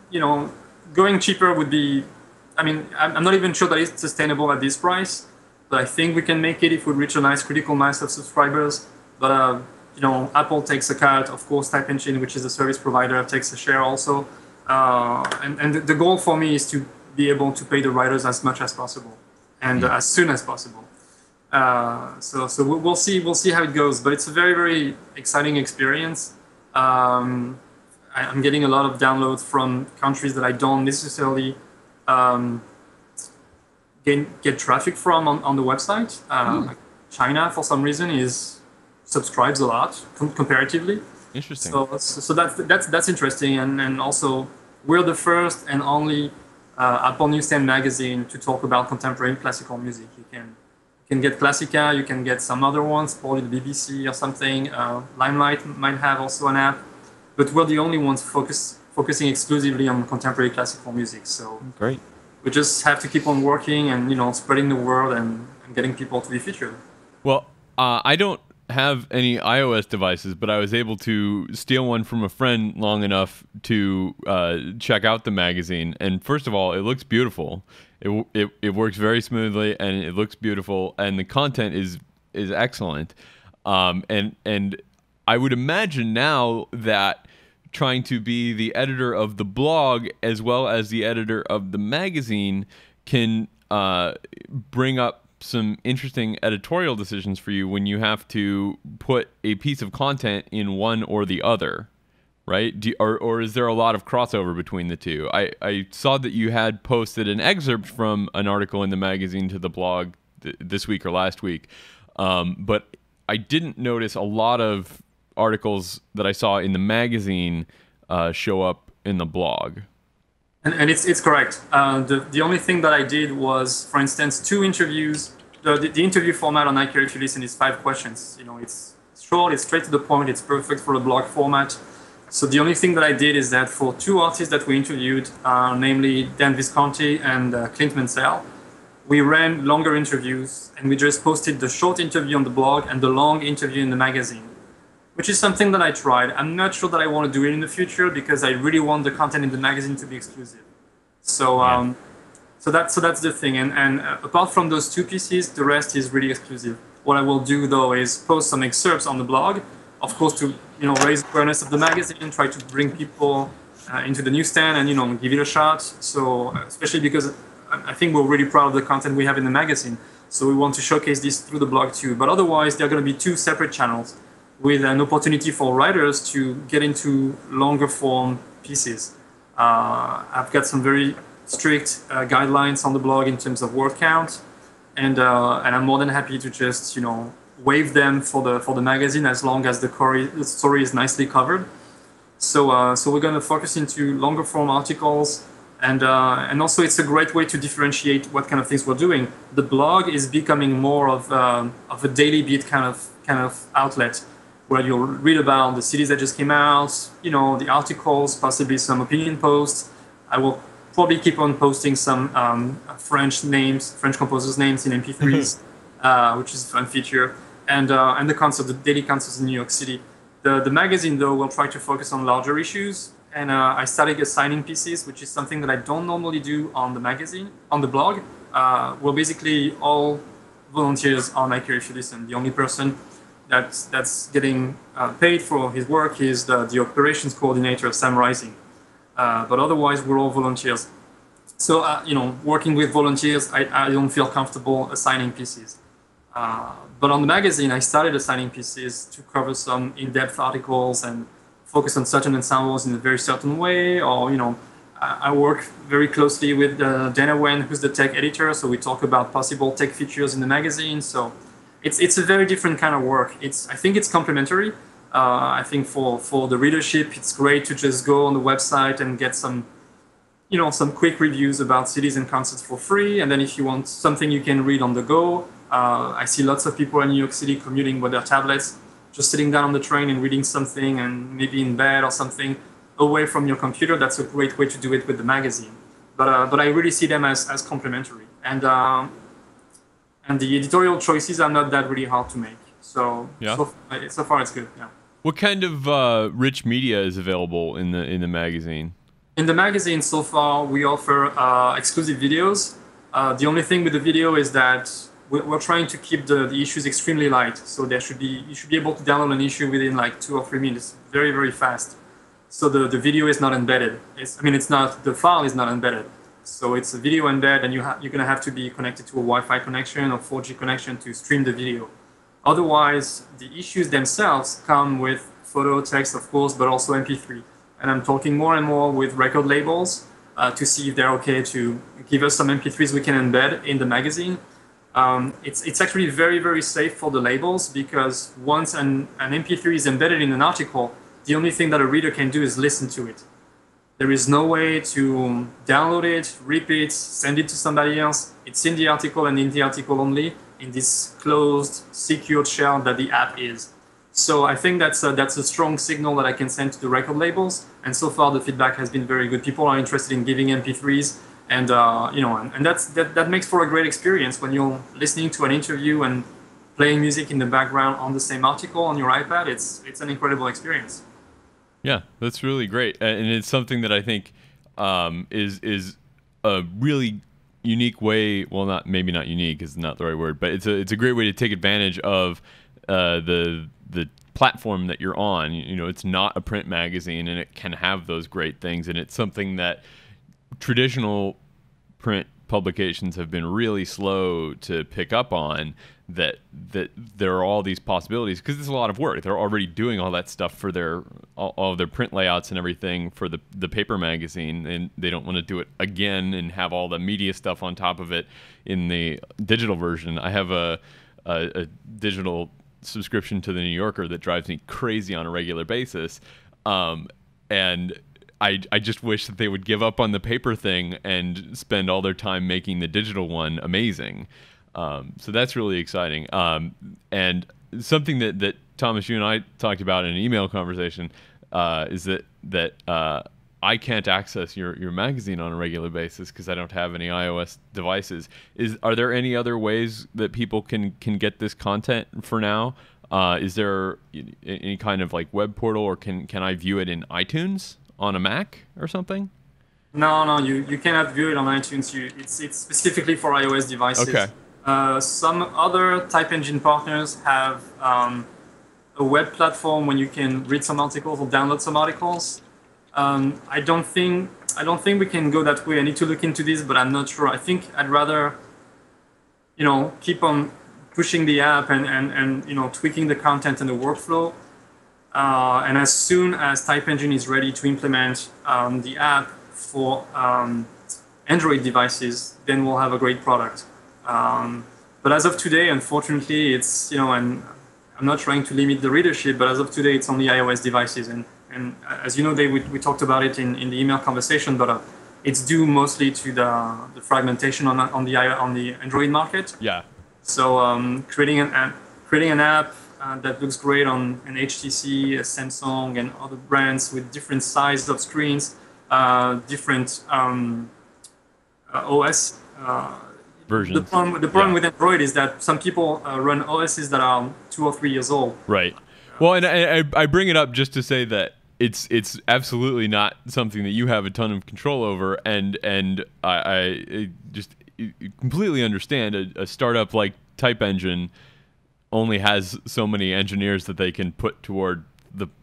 going cheaper would be... I mean, I'm not even sure that it's sustainable at this price, but I think we can make it if we reach a nice critical mass of subscribers. But, Apple takes a cut. Of course, Type Engine, which is a service provider, takes a share also. And the goal for me is to be able to pay the writers as much as possible and as soon as possible. So we'll see how it goes, but it's a very, very exciting experience. I'm getting a lot of downloads from countries that I don't necessarily get traffic from on the website. Like China, for some reason, subscribes a lot comparatively. Interesting. So that's interesting, and also we're the first and only Apple Newsstand magazine to talk about contemporary classical music. You can get Classica, you can get some other ones, probably the BBC or something. Limelight might have also an app, but we're the only ones focusing exclusively on contemporary classical music. So great. We just have to keep on working and spreading the word and getting people to be featured. Well, I don't have any iOS devices, but I was able to steal one from a friend long enough to check out the magazine. And first of all, it looks beautiful. It works very smoothly, and it looks beautiful, and the content is excellent. And I would imagine now that trying to be the editor of the blog as well as the editor of the magazine can bring up some interesting editorial decisions for you when you have to put a piece of content in one or the other, right? Or is there a lot of crossover between the two? I saw that you had posted an excerpt from an article in the magazine to the blog this week or last week, but I didn't notice a lot of articles that I saw in the magazine show up in the blog. And it's correct. The only thing that I did was, for instance, 2 interviews. The interview format on I Care If You Listen is 5 questions. It's short, it's straight to the point, it's perfect for a blog format. So the only thing that I did is that for 2 artists that we interviewed, namely Dan Visconti and Clint Mansell, we ran longer interviews, and we just posted the short interview on the blog and the long interview in the magazine, which is something that I tried. I'm not sure that I want to do it in the future because I really want the content in the magazine to be exclusive. So that's the thing. And apart from those 2 pieces, the rest is really exclusive. What I will do, though, is post some excerpts on the blog, of course, to raise awareness of the magazine, try to bring people into the newsstand and give it a shot. So especially because I think we're really proud of the content we have in the magazine. So we want to showcase this through the blog too. But otherwise, there are going to be 2 separate channels, with an opportunity for writers to get into longer form pieces. I've got some very strict guidelines on the blog in terms of word count, and I'm more than happy to just waive them for the magazine as long as the story is nicely covered. So we're going to focus into longer form articles, And also it's a great way to differentiate what kind of things we're doing. The blog is becoming more of a daily beat kind of outlet, where you'll read about the CDs that just came out, you know, the articles, possibly some opinion posts. I will probably keep on posting some French composers' names in MP3s, which is a fun feature, and the concerts, the daily concerts in New York City. The magazine, though, will try to focus on larger issues. And I started assigning pieces, which is something that I don't normally do on the magazine, on the blog. We're basically all volunteers on I Care If You Listen. The only person that's getting paid for his work is the operations coordinator, Sam Rising. But otherwise, we're all volunteers. So, you know, working with volunteers, I don't feel comfortable assigning pieces. But on the magazine, I started assigning pieces to cover some in-depth articles and focus on certain ensembles in a very certain way, or, you know, I work very closely with Dana Wen, who's the tech editor, so we talk about possible tech features in the magazine. So it's a very different kind of work. I think it's complementary. I think for the readership, it's great to just go on the website and get some, you know, some quick reviews about CDs and concerts for free, and then if you want something you can read on the go. I see lots of people in New York City commuting with their tablets, just sitting down on the train and reading something, and maybe in bed or something, away from your computer. That's a great way to do it with the magazine. But I really see them as complementary. And the editorial choices are not that really hard to make. So yeah. So far it's good. Yeah. What kind of rich media is available in the magazine? In the magazine, so far we offer exclusive videos. The only thing with the video is that we're trying to keep the issues extremely light, so you should be able to download an issue within like 2 or 3 minutes, very, very fast. So the video is not embedded. The file is not embedded. So it's a video embed, and you're going to have to be connected to a Wi-Fi connection or 4G connection to stream the video. Otherwise, the issues themselves come with photo, text, of course, but also MP3. And I'm talking more and more with record labels to see if they're okay to give us some MP3s we can embed in the magazine. It's actually very, very safe for the labels, because once an MP3 is embedded in an article, the only thing that a reader can do is listen to it. There is no way to download it, rip it, send it to somebody else. It's in the article, and in the article only, in this closed, secured shell that the app is. So I think that's a strong signal that I can send to the record labels. And so far, the feedback has been very good. People are interested in giving MP3s. And, you know, and that makes for a great experience when you're listening to an interview and playing music in the background on the same article on your iPad. It's an incredible experience. Yeah, that's really great. And it's something that I think is a really unique way. Well, maybe not unique is not the right word, but it's a great way to take advantage of the platform that you're on. You know, it's not a print magazine, and it can have those great things. And it's something that traditional print publications have been really slow to pick up on, that there are all these possibilities, because it's a lot of work. They're already doing all that stuff for their all of their print layouts and everything for the paper magazine, and they don't want to do it again and have all the media stuff on top of it in the digital version. I have a digital subscription to the New Yorker that drives me crazy on a regular basis, and I just wish that they would give up on the paper thing and spend all their time making the digital one amazing. So that's really exciting. And something that Thomas, you and I talked about in an email conversation is that I can't access your magazine on a regular basis because I don't have any iOS devices. Are there any other ways that people can get this content for now? Is there any kind of like web portal, or can I view it in iTunes? On a Mac or something? No, you cannot view it on iTunes. It's specifically for iOS devices. Okay. Some other Type Engine partners have a web platform where you can read some articles or download some articles. I don't think we can go that way. I need to look into this, but I'm not sure. I think I'd rather, you know, keep on pushing the app and you know, tweaking the content and the workflow. And as soon as Type Engine is ready to implement the app for Android devices, then we'll have a great product. But as of today, unfortunately, it's, you know, and I'm not trying to limit the readership, but as of today, it's only iOS devices. And as you know, Dave, we talked about it in the email conversation, but It's due mostly to the fragmentation on the Android market. Yeah. So creating an app that looks great on an HTC, a Samsung, and other brands with different sizes of screens, different OS versions. The problem with Android is that some people run OSs that are 2 or 3 years old. Right. Well, and I bring it up just to say that it's absolutely not something that you have a ton of control over, and I just completely understand a startup like Type Engine only has so many engineers that they can put toward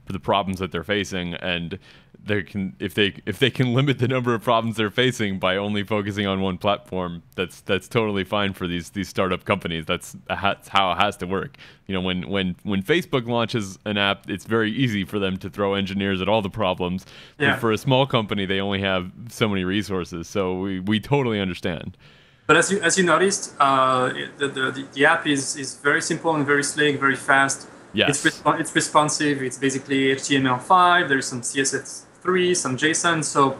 the problems that they're facing, and they can if they can limit the number of problems they're facing by only focusing on one platform, that's totally fine for these startup companies. That's how it has to work. You know, when Facebook launches an app, it's very easy for them to throw engineers at all the problems. Yeah. But for a small company, they only have so many resources. So we totally understand. But as you noticed, the app is very simple and very slick, very fast. Yes. It's responsive. It's basically HTML5. There's some CSS3, some JSON. So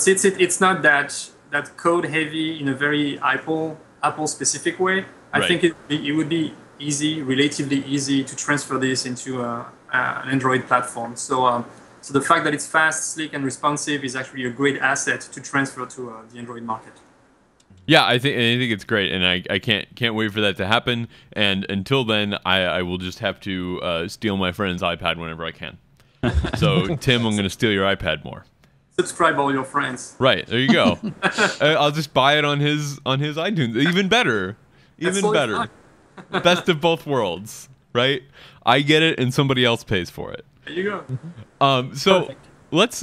it's not that code heavy in a very Apple specific way. I think it would be relatively easy to transfer this into an Android platform. So the fact that it's fast, slick, and responsive is actually a great asset to transfer to the Android market. Yeah, I think it's great, and I can't wait for that to happen. And until then, I will just have to steal my friend's iPad whenever I can. So, Tim, I'm going to steal your iPad more. Subscribe all your friends. Right, there you go. I'll just buy it on his iTunes. Even better. Even better. Best of both worlds, right? I get it, and somebody else pays for it. There you go. Perfect. Let's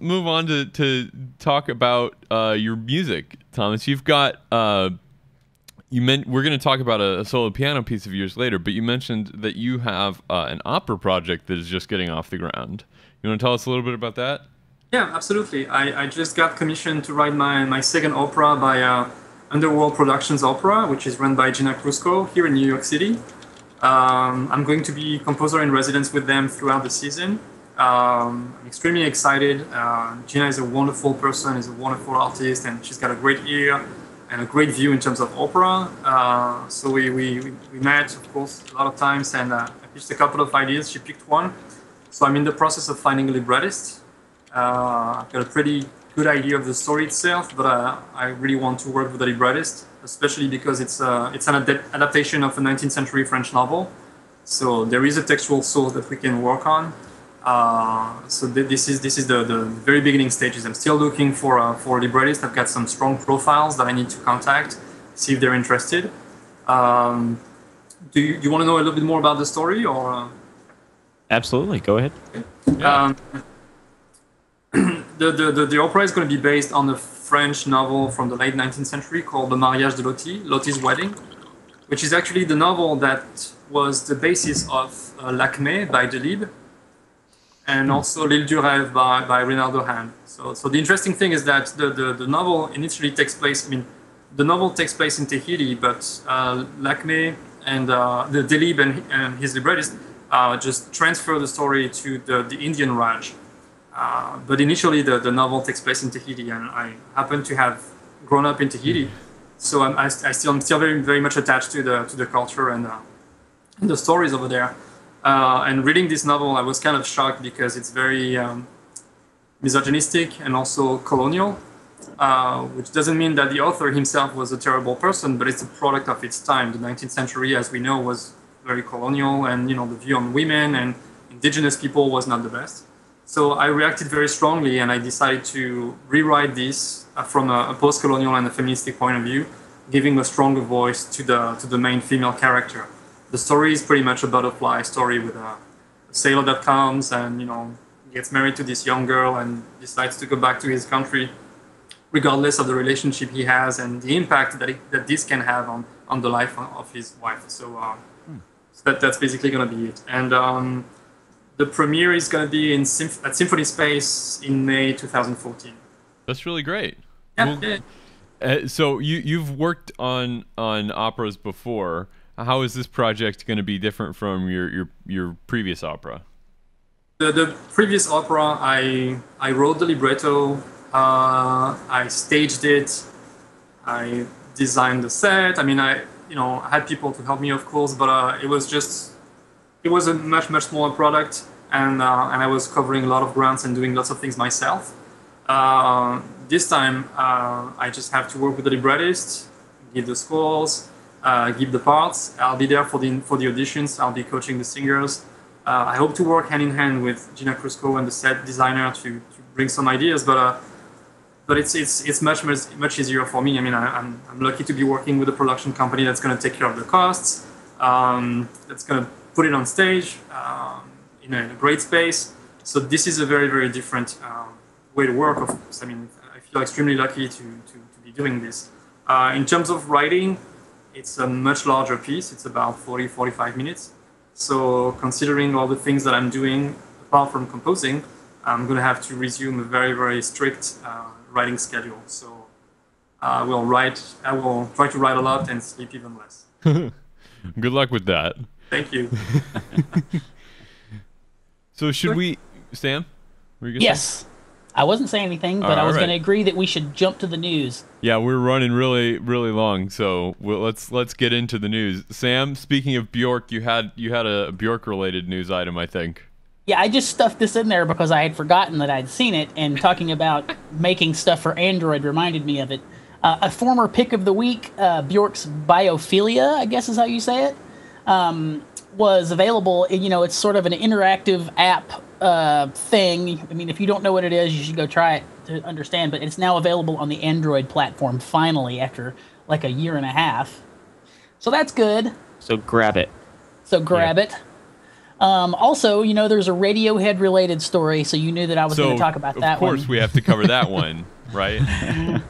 move on to talk about your music, Thomas. You've got we're going to talk about a solo piano piece of yours later, but you mentioned that you have an opera project that is just getting off the ground. You want to tell us a little bit about that? Yeah, absolutely. I just got commissioned to write my second opera by Underworld Productions Opera, which is run by Gina Crusco here in New York City. I'm going to be composer in residence with them throughout the season. I'm extremely excited. Gina is a wonderful person, is a wonderful artist, and she's got a great ear and a great view in terms of opera. So we met, of course, a lot of times, and I pitched a couple of ideas. She picked one. So I'm in the process of finding a librettist. I've got a pretty good idea of the story itself, but I really want to work with a librettist, especially because it's an adaptation of a 19th century French novel. So there is a textual source that we can work on. So this is the very beginning stages. I'm still looking for a librettist. I've got some strong profiles that I need to contact, see if they're interested. Do you want to know a little bit more about the story? Or absolutely, go ahead. Yeah. The opera is going to be based on a French novel from the late 19th century called *Le Mariage de Loti*, Loti's Wedding, which is actually the novel that was the basis of *Lakmé* by Delibes. And also L'Île du Rêve by Reynaldo Hahn. So the interesting thing is that the novel initially takes place. I mean, the novel takes place in Tahiti, but Lakmé and the Delibes and his librettist just transfer the story to the Indian Raj. But initially, the novel takes place in Tahiti, and I happen to have grown up in Tahiti, so I'm still very very much attached to the culture and the stories over there. And reading this novel, I was kind of shocked because it's very misogynistic and also colonial, which doesn't mean that the author himself was a terrible person, but it's a product of its time. The 19th century, as we know, was very colonial, and the view on women and indigenous people was not the best. So I reacted very strongly, and I decided to rewrite this from a post-colonial and a feministic point of view, giving a stronger voice to the main female character. The story is pretty much a butterfly story with a sailor that comes and gets married to this young girl and decides to go back to his country, regardless of the relationship he has and the impact that this can have on the life of his wife. So that's basically going to be it. And the premiere is going to be at Symphony Space in May 2014. That's really great. Yeah. Well, so you've worked on operas before. How is this project going to be different from your previous opera? The previous opera, I wrote the libretto I staged it, I designed the set. I mean, I had people to help me, of course, but it was a much smaller product, and I was covering a lot of grounds and doing lots of things myself. This time, I just have to work with the librettist, give the scores, give the parts. I'll be there for the auditions. I'll be coaching the singers. I hope to work hand in hand with Gina Crusco and the set designer to bring some ideas, but it's much easier for me. I mean, I'm lucky to be working with a production company that's going to take care of the costs, that's going to put it on stage in a great space. So this is a very different way to work. Of course, I mean, I feel extremely lucky to be doing this. In terms of writing, it's a much larger piece. It's about 40-45 minutes. So considering all the things that I'm doing apart from composing, I'm going to have to resume a very strict writing schedule. So I will try to write a lot and sleep even less. Good luck with that. Thank you. So should we, Sam? Were you gonna say? I wasn't saying anything, but I was going to agree that we should jump to the news. Yeah, we're running really long, so let's get into the news. Sam, speaking of Bjork, you had a Bjork-related news item, I think. Yeah, I just stuffed this in there because I had forgotten that I'd seen it, and talking about making stuff for Android reminded me of it. A former pick of the week, Bjork's Biophilia, I guess is how you say it, was available. You know, it's sort of an interactive app thing. I mean, if you don't know what it is, you should go try it to understand, but it's now available on the Android platform, finally, after like a year and a half. So that's good. So grab it. So grab it. Also, you know, there's a Radiohead-related story, so you knew that I was going to talk about that one. Of course we have to cover that one, right?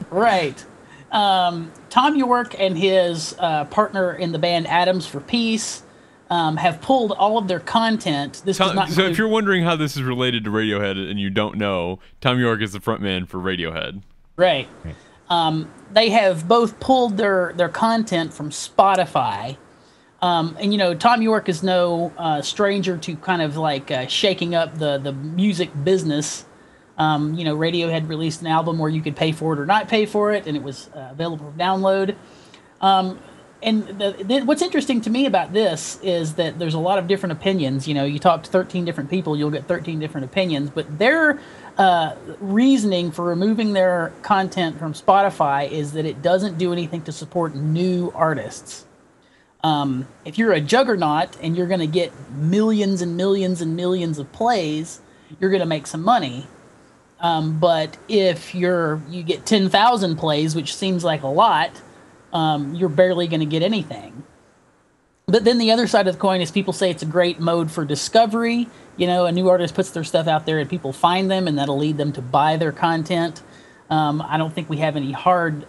Right. Thom Yorke and his partner in the band Atoms for Peace have pulled all of their content. This does not include... So if you're wondering how this is related to Radiohead and you don't know, Thom Yorke is the frontman for Radiohead. Right. They have both pulled their content from Spotify. And, you know, Thom Yorke is no stranger to kind of like shaking up the music business. You know, Radiohead released an album where you could pay for it or not pay for it, and it was available for download. And what's interesting to me about this is that there's a lot of different opinions. You know, you talk to 13 different people, you'll get 13 different opinions. But their reasoning for removing their content from Spotify is that it doesn't do anything to support new artists. If you're a juggernaut and you're going to get millions and millions and millions of plays, you're going to make some money. But if you get 10,000 plays, which seems like a lot, you're barely going to get anything. But then the other side of the coin is people say it's a great mode for discovery. You know, a new artist puts their stuff out there and people find them, and that'll lead them to buy their content. I don't think we have any hard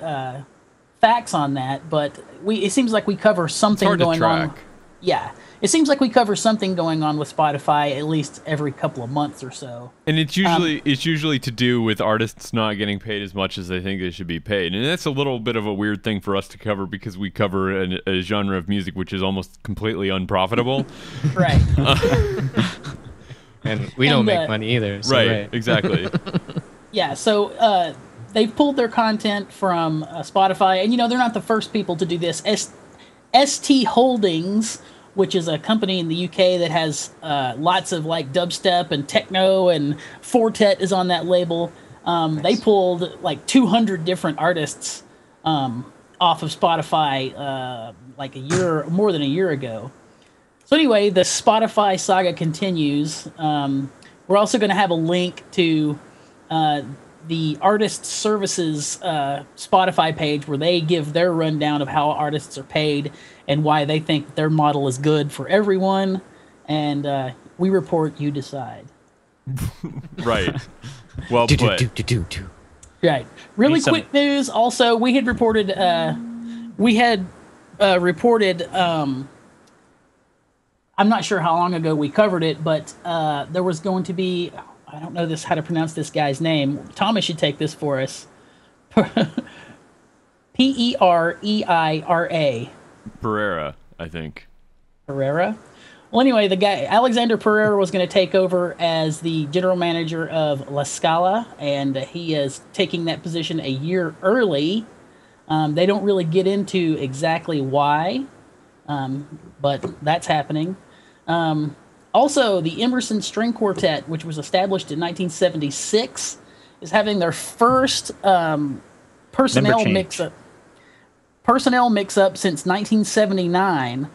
facts on that, but it seems like we cover something going on. Yeah. It seems like we cover something going on with Spotify at least every couple of months or so. And it's usually to do with artists not getting paid as much as they think they should be paid. And that's a little bit of a weird thing for us to cover because we cover a genre of music which is almost completely unprofitable. Right. And we don't make money either. So right, exactly. Yeah, so they've pulled their content from Spotify. And, you know, they're not the first people to do this. ST Holdings, which is a company in the UK that has lots of like dubstep and techno, and Fortet is on that label. Nice. They pulled like 200 different artists off of Spotify like a year, more than a year ago. So anyway, the Spotify saga continues. We're also going to have a link to the Artist Services Spotify page where they give their rundown of how artists are paid and why they think their model is good for everyone. And we report, you decide. Right. Well put. Right. Really quick news. Also, we had reported... I'm not sure how long ago we covered it, but there was going to be... I don't know how to pronounce this guy's name. Thomas should take this for us. P-E-R-E-I-R-A. Pereira, I think. Pereira? Well, anyway, the guy Alexander Pereira was going to take over as the general manager of La Scala, and he is taking that position a year early. They don't really get into exactly why, but that's happening. Also, the Emerson String Quartet, which was established in 1976, is having their first personnel mix-up since 1979.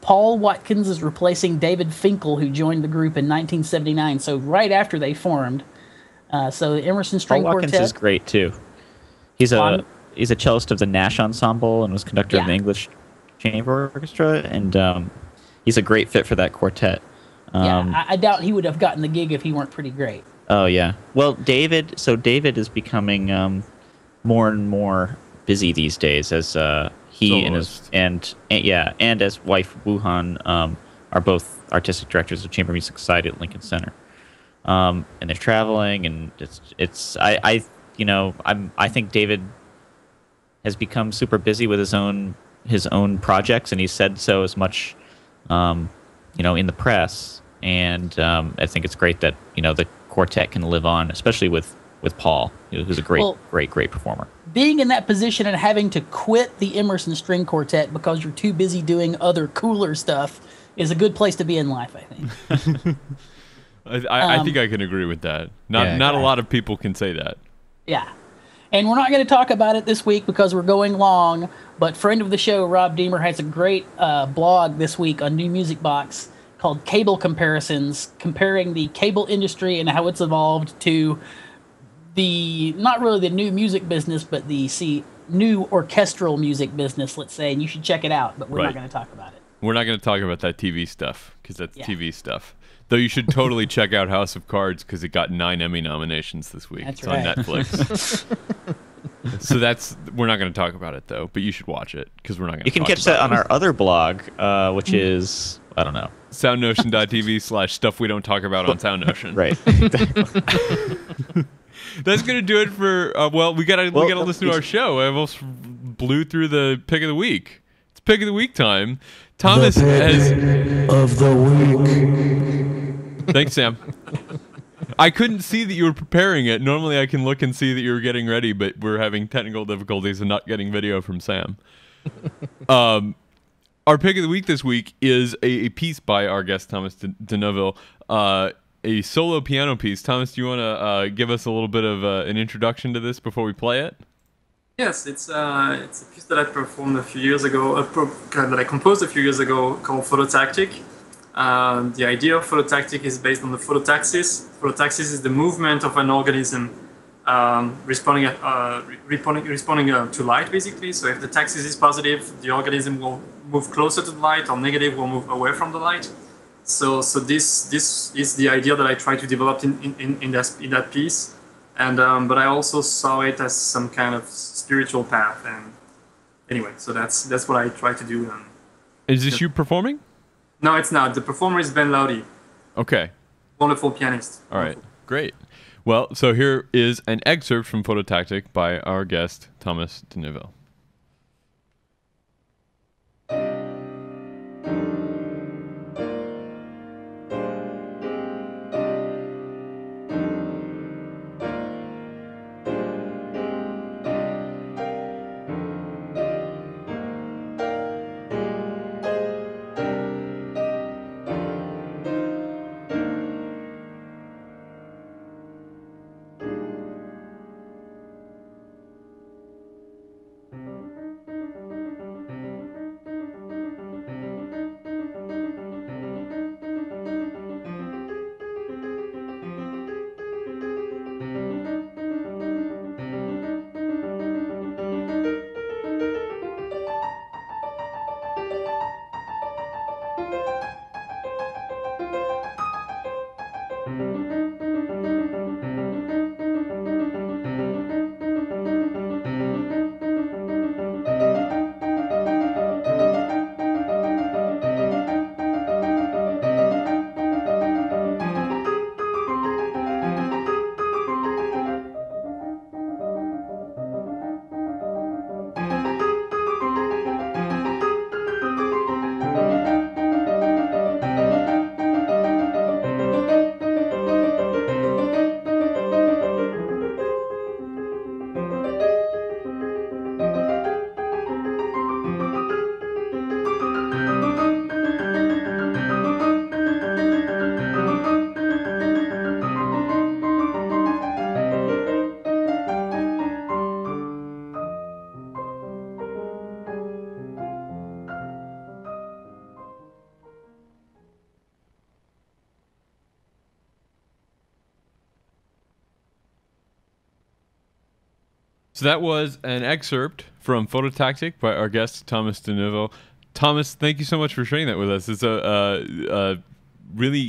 Paul Watkins is replacing David Finkel, who joined the group in 1979, so right after they formed. So the Emerson String Quartet. Paul Watkins is great, too. He's a cellist of the Nash Ensemble and was conductor of the English Chamber Orchestra, and he's a great fit for that quartet. I doubt he would have gotten the gig if he weren't pretty great. Oh, yeah. Well, David is becoming more and more busy these days as he and his and as wife Wuhan are both artistic directors of Chamber Music Society at Lincoln Center, and they're traveling, and I think David has become super busy with his own projects, and he said so as much in the press, and I think it's great that the quartet can live on, especially with Paul, who's a great performer. Being in that position and having to quit the Emerson String Quartet because you're too busy doing other cooler stuff is a good place to be in life, I think. I think I can agree with that. Not a lot of people can say that. Yeah. And we're not going to talk about it this week because we're going long, but friend of the show, Rob Deemer, has a great blog this week on New Music Box called Cable Comparisons, comparing the cable industry and how it's evolved to not really the new music business, but the new orchestral music business, let's say, and you should check it out, but we're not going to talk about it. We're not going to talk about that TV stuff, because that's TV stuff. Though you should totally check out House of Cards, because it got 9 Emmy nominations this week. That's right. It's on Netflix. So we're not going to talk about it, though, but you should watch it, because we're not going to talk about it. You can catch that on our other blog, which is, I don't know. SoundNotion.tv/stuff we don't talk about on SoundNotion. Right. That's going to do it for, we got to listen to our show. I almost blew through the pick of the week. It's pick of the week time. Thomas has... of the week. Thanks, Sam. I couldn't see that you were preparing it. Normally I can look and see that you were getting ready, but we're having technical difficulties and not getting video from Sam. Our pick of the week this week is a piece by our guest, Thomas Deneuville. A solo piano piece. Thomas, do you want to give us a little bit of an introduction to this before we play it? Yes, it's a piece that I performed a few years ago, that I composed a few years ago, called Phototactic. The idea of phototactic is based on the phototaxis. Phototaxis is the movement of an organism responding to light, basically. So if the taxis is positive, the organism will move closer to the light, or negative, will move away from the light. So this is the idea that I tried to develop in that piece, and but I also saw it as some kind of spiritual path. And anyway, so that's what I tried to do. Is this you performing? No, it's not. The performer is Ben Laudy. Okay. Wonderful pianist. All right, great. Well, so here is an excerpt from Phototactic by our guest Thomas Deneuville. So that was an excerpt from Phototactic by our guest, Thomas Deneuville. Thomas, thank you so much for sharing that with us. It's a really...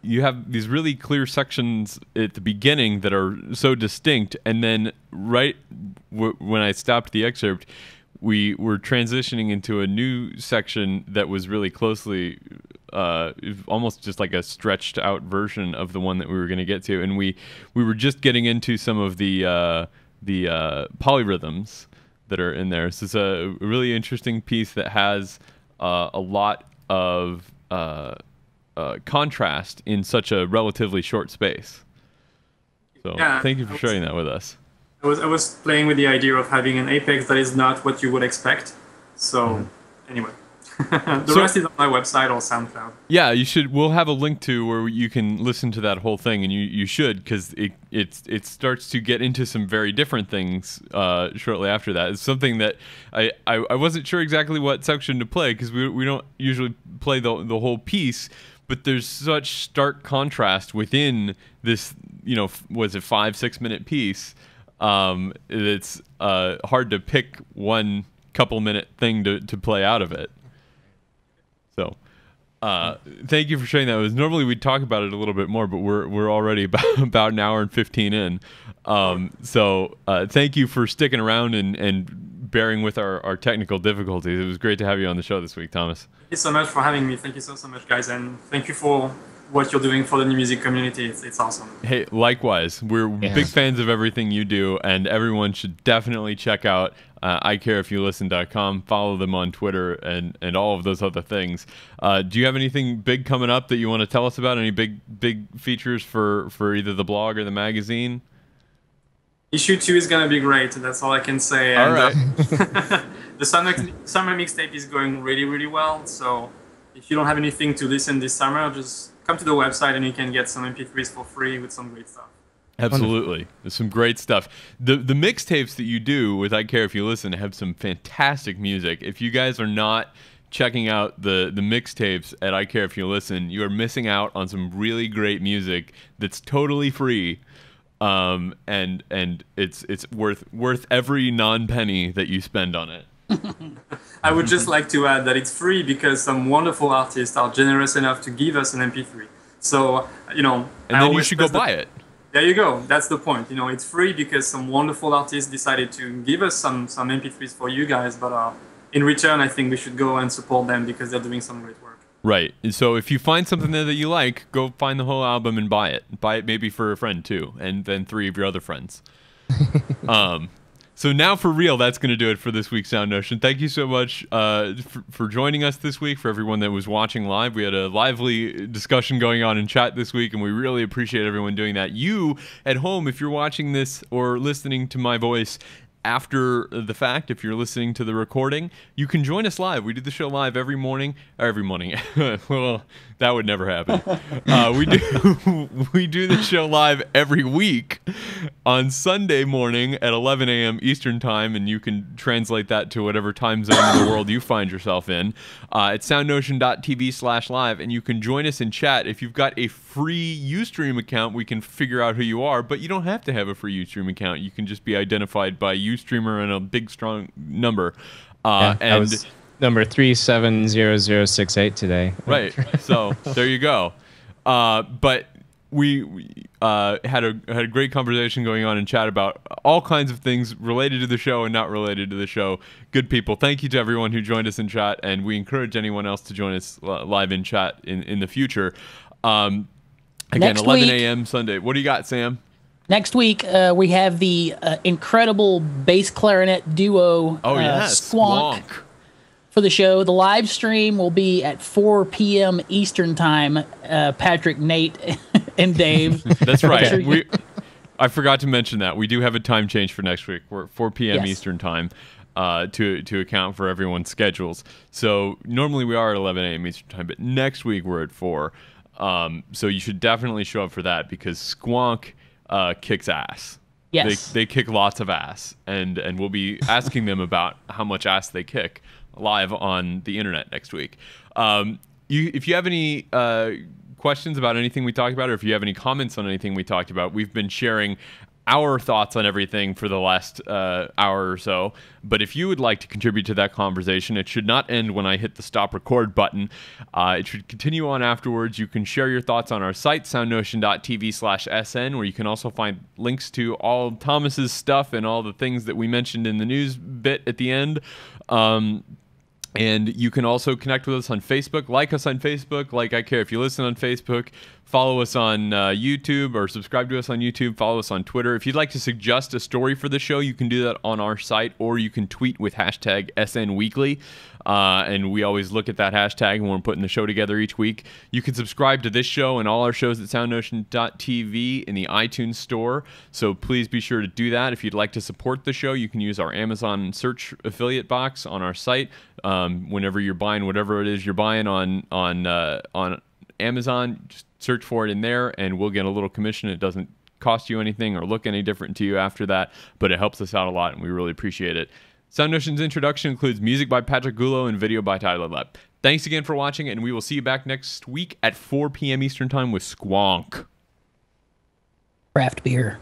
You have these really clear sections at the beginning that are so distinct, and then right when I stopped the excerpt, we were transitioning into a new section that was really closely, almost just like a stretched out version of the one that we were going to get to, and we were just getting into some of the polyrhythms that are in there. So it's a really interesting piece that has a lot of contrast in such a relatively short space. So yeah, thank you for sharing that with us. I was playing with the idea of having an apex that is not what you would expect. So anyway, the rest is on my website or SoundCloud. Yeah, you should. We'll have a link to where you can listen to that whole thing, and you should, because it starts to get into some very different things shortly after that. It's something that I wasn't sure exactly what section to play, because we don't usually play the whole piece. But there's such stark contrast within this, you know, was it 5-6 minute piece? It's hard to pick one couple-minute thing to play out of it. So, thank you for sharing that. Normally we'd talk about it a little bit more, but we're already about an hour and 15 in. So thank you for sticking around and bearing with our technical difficulties. It was great to have you on the show this week, Thomas. Thank you so much for having me. Thank you so much, guys, and thank you for what you're doing for the new music community. It's awesome. Hey, likewise. We're big fans of everything you do, and everyone should definitely check out icareifyoulisten.com. Follow them on Twitter and all of those other things. Do you have anything big coming up that you want to tell us about? Any big features for either the blog or the magazine? Issue 2 is going to be great. That's all I can say. All right. The summer mixtape is going really, really well. So if you don't have anything to listen this summer, just come to the website and you can get some MP3s for free with some great stuff. Absolutely. There's some great stuff. The mixtapes that you do with I Care If You Listen have some fantastic music. If you guys are not checking out the mixtapes at I Care If You Listen, you are missing out on some really great music that's totally free. And it's worth every non-penny that you spend on it. I would just like to add that it's free because some wonderful artists are generous enough to give us an MP3. So, you know... And then you should go buy it. There you go. That's the point. You know, it's free because some wonderful artists decided to give us some MP3s for you guys. But in return, I think we should go and support them because they're doing some great work. Right. And so if you find something there that you like, go find the whole album and buy it. Buy it maybe for a friend, too, and then 3 of your other friends. So now for real, that's going to do it for this week's Sound Notion. Thank you so much for joining us this week, for everyone that was watching live. We had a lively discussion going on in chat this week, and we really appreciate everyone doing that. You at home, if you're watching this or listening to my voice after the fact, if you're listening to the recording, you can join us live. We do the show live every morning. Or every morning. Well, that would never happen. We do the show live every week on Sunday morning at 11 a.m. Eastern Time, and you can translate that to whatever time zone in the world you find yourself in. It's soundnotion.tv/live, and you can join us in chat. If you've got a free Ustream account, we can figure out who you are, but you don't have to have a free Ustream account. You can just be identified by Ustreamer and a big strong number. And was number 370068 today. Right. So there you go. But we had a great conversation going on in chat about all kinds of things related to the show and not related to the show. Good people. Thank you to everyone who joined us in chat, and we encourage anyone else to join us live in chat in the future. Again, 11 a.m. Sunday. What do you got, Sam? Next week, we have the incredible bass clarinet duo Squonk for the show. The live stream will be at 4 p.m. Eastern Time. Patrick, Nate, and Dave. That's right. I forgot to mention that. We do have a time change for next week. We're at 4 p.m. Eastern Time to account for everyone's schedules. So normally we are at 11 a.m. Eastern Time, but next week we're at 4. So you should definitely show up for that because Squonk... kicks ass. Yes, they kick lots of ass, and we'll be asking them about how much ass they kick live on the internet next week. If you have any questions about anything we talked about, or if you have any comments on anything we talked about, we've been sharing our thoughts on everything for the last hour or so. But if you would like to contribute to that conversation, it should not end when I hit the stop record button. It should continue on afterwards. You can share your thoughts on our site, soundnotion.tv/sn, where you can also find links to all Thomas's stuff and all the things that we mentioned in the news bit at the end. And you can also connect with us on Facebook, like us on Facebook, like I Care If You Listen on Facebook, follow us on YouTube, or subscribe to us on YouTube, follow us on Twitter. If you'd like to suggest a story for the show, you can do that on our site, or you can tweet with hashtag SNWeekly. And we always look at that hashtag when we're putting the show together each week. You can subscribe to this show and all our shows at soundnotion.tv in the iTunes store. So please be sure to do that. If you'd like to support the show, you can use our Amazon search affiliate box on our site. Whenever you're buying whatever it is you're buying on Amazon, just search for it in there, and we'll get a little commission. It doesn't cost you anything or look any different to you after that, but it helps us out a lot, and we really appreciate it. Sound Notion's introduction includes music by Patrick Gulo and video by Tyler Lepp. Thanks again for watching, and we will see you back next week at 4 p.m. Eastern Time with Squonk. Craft beer.